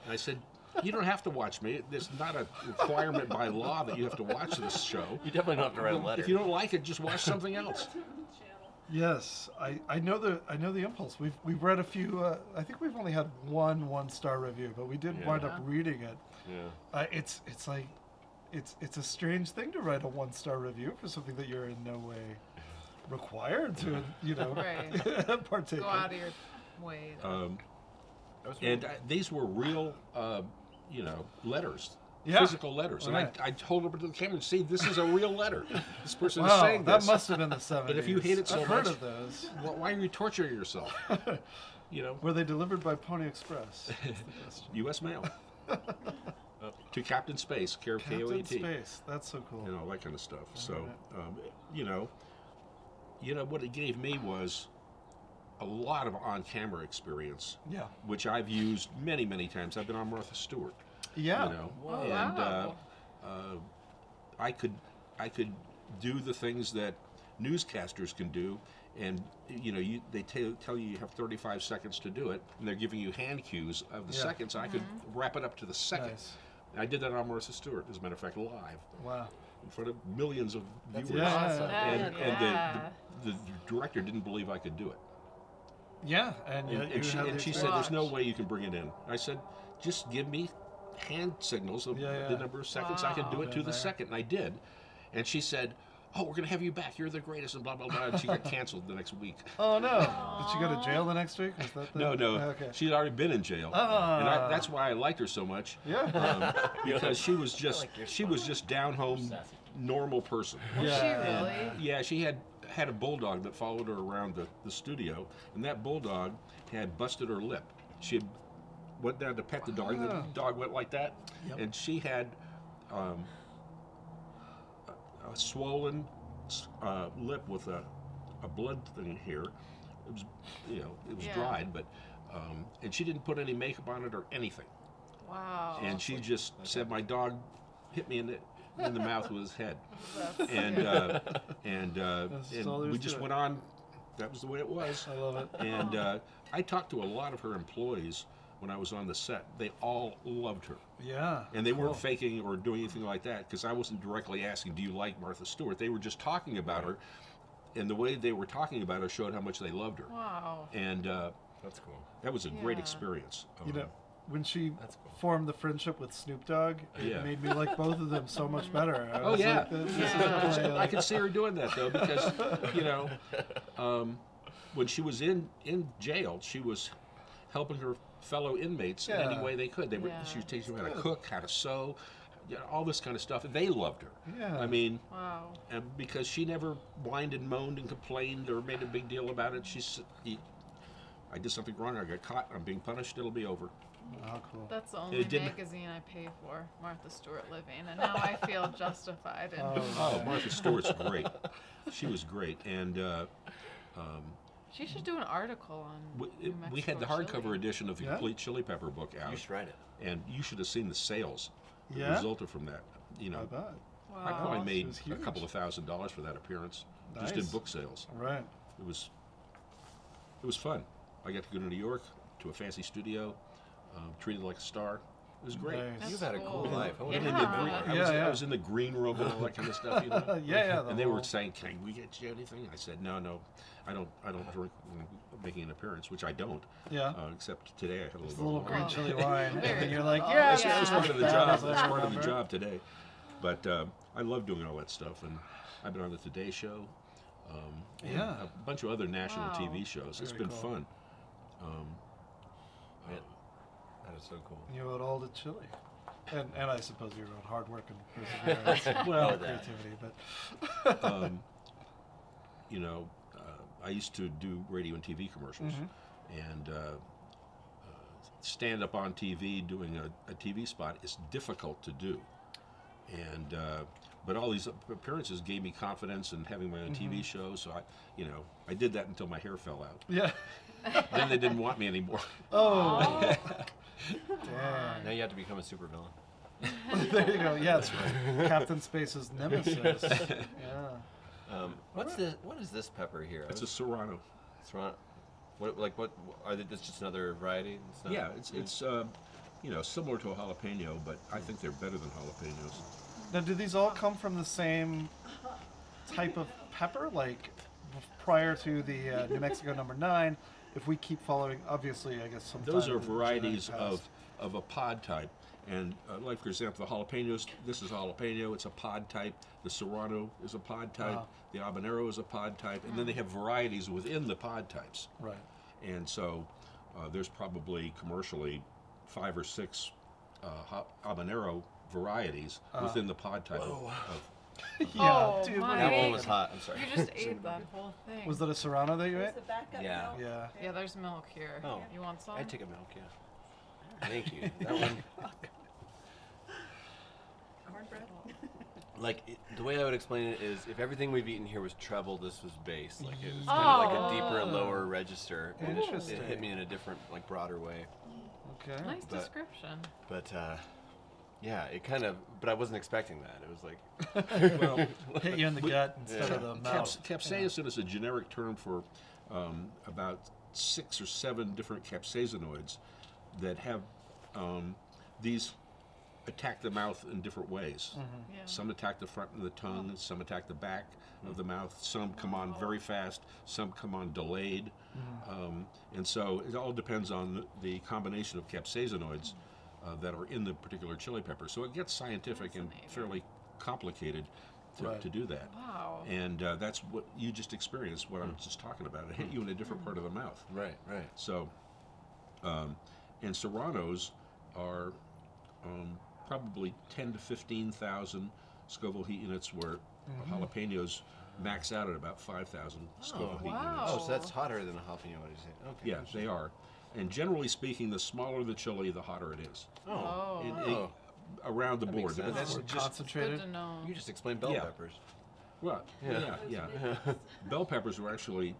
And I said, you don't have to watch me. There's not a requirement by law that you have to watch this show. You definitely don't have to write a letter. If you don't like it, just watch something else. Yes, I know the impulse. We've read a few. I think we've only had one star review, but we did wind up reading it. Yeah, it's a strange thing to write a one-star review for something that you're in no way required to partake. Go out of your way. And these were real. Letters, physical letters, and I hold over to the camera and see, this is a real letter. This person is saying this. That must have been the 70s. But if you hate it so much, of those. Well, why are you torturing yourself? Were they delivered by Pony Express? U.S. mail to Captain Space, care of KOAT. Captain Space, that's so cool. And all that kind of stuff. All so, right. What it gave me was a lot of on-camera experience, which I've used many, many times. I've been on Martha Stewart, wow. And I could do the things that newscasters can do, and they tell you have 35 seconds to do it, and they're giving you hand cues of the seconds. I could wrap it up to the second. Nice. I did that on Martha Stewart, as a matter of fact, live. Wow. In front of millions of viewers. Awesome. And the director didn't believe I could do it. Yeah, and she said, "There's no way you can bring it in." I said, "Just give me hand signals of the number of seconds I can do it the second." And I did. And she said, "Oh, we're gonna have you back. You're the greatest." And blah blah blah. And she got canceled the next week. Oh no! Did she go to jail the next week? Was that the... No. Okay. She'd already been in jail, and that's why I liked her so much. Yeah, because she was just down home, normal person. Was she really? Yeah, she had a bulldog that followed her around the studio, and that bulldog had busted her lip. She had went down to pet the dog, and the dog went like that, and she had a swollen lip with a blood thing here. It was, dried, but and she didn't put any makeup on it or anything. Wow. And she just said, "My dog hit me in the mouth with his head," and we just went on. That was the way it was. I love it. And I talked to a lot of her employees when I was on the set. They all loved her. Yeah. And they weren't faking or doing anything like that, because I wasn't directly asking, "Do you like Martha Stewart?" They were just talking about her, and the way they were talking about her showed how much they loved her. Wow. And that's cool. That was a great experience. When she formed the friendship with Snoop Dogg, it made me like both of them so much better. I could see her doing that, though, because, when she was in jail, she was helping her fellow inmates in any way they could. She was teaching them how to cook, how to sew, all this kind of stuff, and they loved her. Yeah. I mean, wow. And because she never whined and moaned and complained or made a big deal about it. I did something wrong, I got caught, I'm being punished, it'll be over. Oh, cool. That's the only magazine I pay for, Martha Stewart Living, and now I feel justified. Martha Stewart's great. She was great, and she should do an article on New Mexico. We had the hardcover edition of the Complete Chili Pepper book out. You should write it. And you should have seen the sales that resulted from that. I bet. Wow. I probably made a couple of $1,000 for that appearance, just in book sales. Right. It was fun. I got to go to New York, to a fancy studio, treated like a star. It was great. Nice. You've had a cool life. I was in the green room and all that kind of stuff. And they were saying, "Can we get you anything?" I said, No, I don't drink when I'm making an appearance, which I don't. Yeah. Except today I had a little green chili wine, and you're like, that's part of the job. That's part of the job today. But I love doing all that stuff, and I've been on the Today Show, a bunch of other national TV shows. It's been fun. That is so cool. You owed all to chili, and I suppose you owed hard work and perseverance, creativity. But I used to do radio and TV commercials, and stand up on TV doing a TV spot is difficult to do, and But all these appearances gave me confidence in having my own TV show. So I did that until my hair fell out. Yeah. Then they didn't want me anymore. Oh. Now you have to become a supervillain. There you go. Yeah, that's right. Captain Space's nemesis. Yeah. What is this pepper here? It's a serrano. Serrano. What are they? This just another variety? It's not, it's similar to a jalapeno, but I think they're better than jalapenos. Now, do these all come from the same type of pepper? Like prior to the New Mexico No. 9, if we keep following, obviously, I guess sometimes those are varieties of a pod type. And like, for example, the jalapenos, this is jalapeno, it's a pod type. The serrano is a pod type. Wow. The habanero is a pod type. And then they have varieties within the pod types. Right. And so there's probably commercially 5 or 6 habanero varieties within the pod type. Whoa. Dude, that one was hot. I'm sorry. You just ate that whole thing. Was that a serrano that you ate? The backup milk? Yeah. Yeah, there's milk here. Oh. You want some? I'd take a milk, yeah. Thank you. That one. Cornbread. Like, the way I would explain it is, if everything we've eaten here was treble, this was bass. Like, it was kind of like a deeper, lower register. And it hit me in a different, like, broader way. Okay. Nice description. But, yeah, it kind of, but I wasn't expecting that. It was like, hit you in the gut instead of the mouth. Capsaicin is a generic term for about 6 or 7 different capsaicinoids that have these attack the mouth in different ways. Mm-hmm. Yeah. Some attack the front of the tongue, some attack the back of the mouth, some come on very fast, some come on delayed. Mm-hmm. And so it all depends on the combination of capsaicinoids that are in the particular chili pepper. So it gets scientific and fairly complicated to do that. Wow. And that's what you just experienced, what I was just talking about. It hit you in a different part of the mouth. Right, right. So, and serranos are probably 10 to 15,000 Scoville heat units, where jalapenos max out at about 5,000 Scoville heat units. Oh, so that's hotter than a jalapeno, what you say? Okay. Yeah, they are. And generally speaking, the smaller the chili, the hotter it is. Oh. Around the board. That's concentrated. Good to know. You just explained bell peppers. Well, yeah. Bell peppers were actually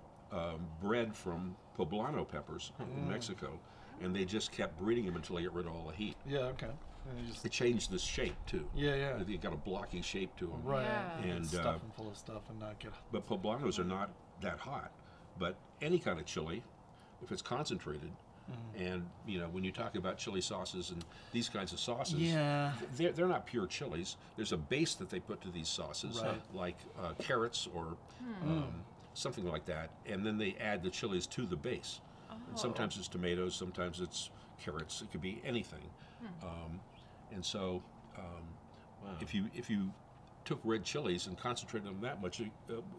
bred from poblano peppers in Mexico. And they just kept breeding them until they got rid of all the heat. Yeah, okay. It changed the shape too. Yeah, yeah. They got a blocky shape to them. Right. Yeah. And stuff them full of stuff and not get. But poblanos are not that hot. But any kind of chili, if it's concentrated, and when you talk about chili sauces and these kinds of sauces, they're not pure chilies. There's a base that they put to these sauces, like carrots or something like that, and then they add the chilies to the base. And sometimes it's tomatoes, sometimes it's carrots. It could be anything. And so, if you took red chilies and concentrated them that much,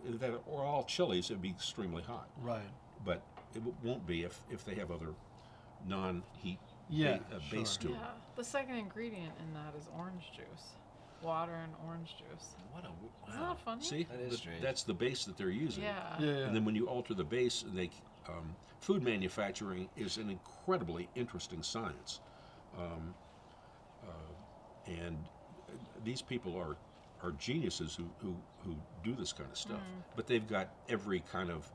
that or all chilies, it'd be extremely hot. Right. But it won't be if they have other non-heat base to it. Yeah. The second ingredient in that is orange juice. Water and orange juice. Isn't that funny? See, that is strange. That's the base that they're using. Yeah. And then when you alter the base, and they food manufacturing is an incredibly interesting science, and these people are geniuses who do this kind of stuff. But they've got every kind of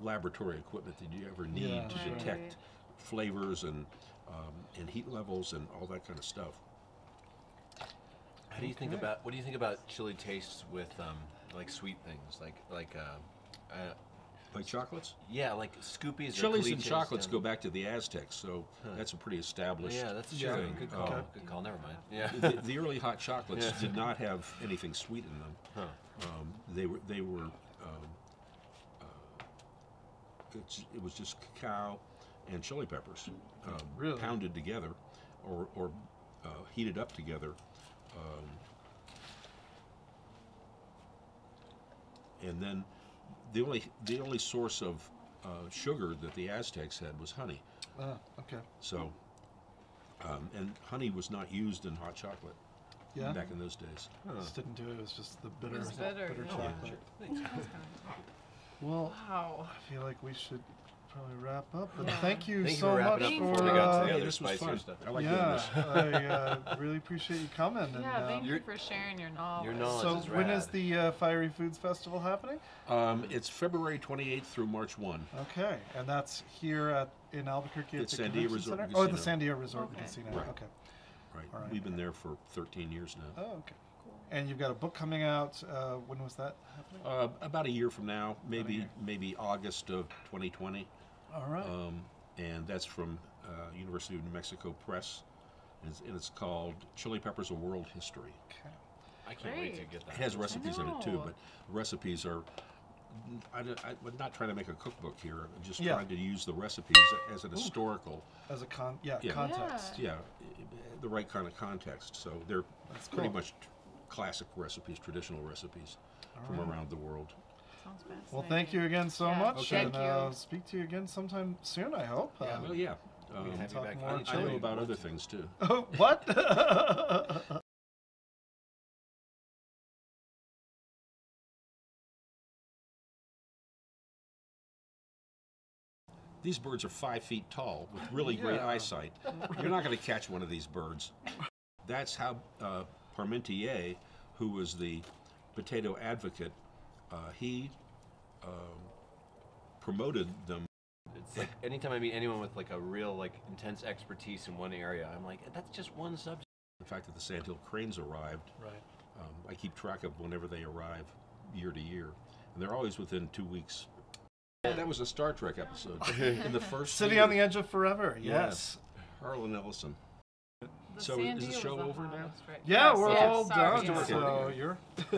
laboratory equipment that you ever need to detect flavors and heat levels and all that kind of stuff. How do you think about chili tastes with like sweet things like chocolates? Yeah, like Scoopies. Chilies and chocolates go back to the Aztecs, so that's a pretty established thing. Good call. Good call. Never mind. Yeah. The early hot chocolates did not have anything sweet in them. They were. It was just cacao and chili peppers, pounded together, or heated up together, and then. The only source of sugar that the Aztecs had was honey. Okay. So, and honey was not used in hot chocolate back in those days. Just didn't do it. It was just the bitter chocolate. Well, I feel like we should probably wrap up. But thank you so much for this was fun. I like doing this. I really appreciate you coming. Yeah, and, thank you for sharing your knowledge. Your knowledge is when is the Fiery Foods Festival happening? It's February 28th through March 1. Okay, and that's here in Albuquerque at the Sandia Convention Resort Center? Oh, the Sandia Resort and Casino. Right. Okay. Right. All right. We've been there for 13 years now. Oh, okay. And you've got a book coming out. When was that happening? About a year from now, maybe August of 2020. All right. And that's from University of New Mexico Press, and it's called Chili Peppers: A World History. Okay. I can't wait to get that. It has recipes in it too, but the recipes are. I'm not trying to make a cookbook here. I'm just trying to use the recipes as an historical, as a context. Yeah, the right kind of context. So they're pretty much classic recipes, traditional recipes from around the world. Sounds fascinating. Well, thank you again so much, and speak to you again sometime soon, I hope. Yeah. I know about other things too. Oh, what? These birds are 5 feet tall with really great eyesight. You're not going to catch one of these birds. That's how Parmentier, who was the potato advocate, he promoted them. It's like anytime I meet anyone with like a real intense expertise in one area, I'm like, that's just one subject. The fact that the sandhill cranes arrived, I keep track of whenever they arrive year to year, and they're always within 2 weeks. That was a Star Trek episode. In the first City on the Edge of Forever, yes. Harlan Ellison. So is the show over now? Yeah, we're all done. So you're...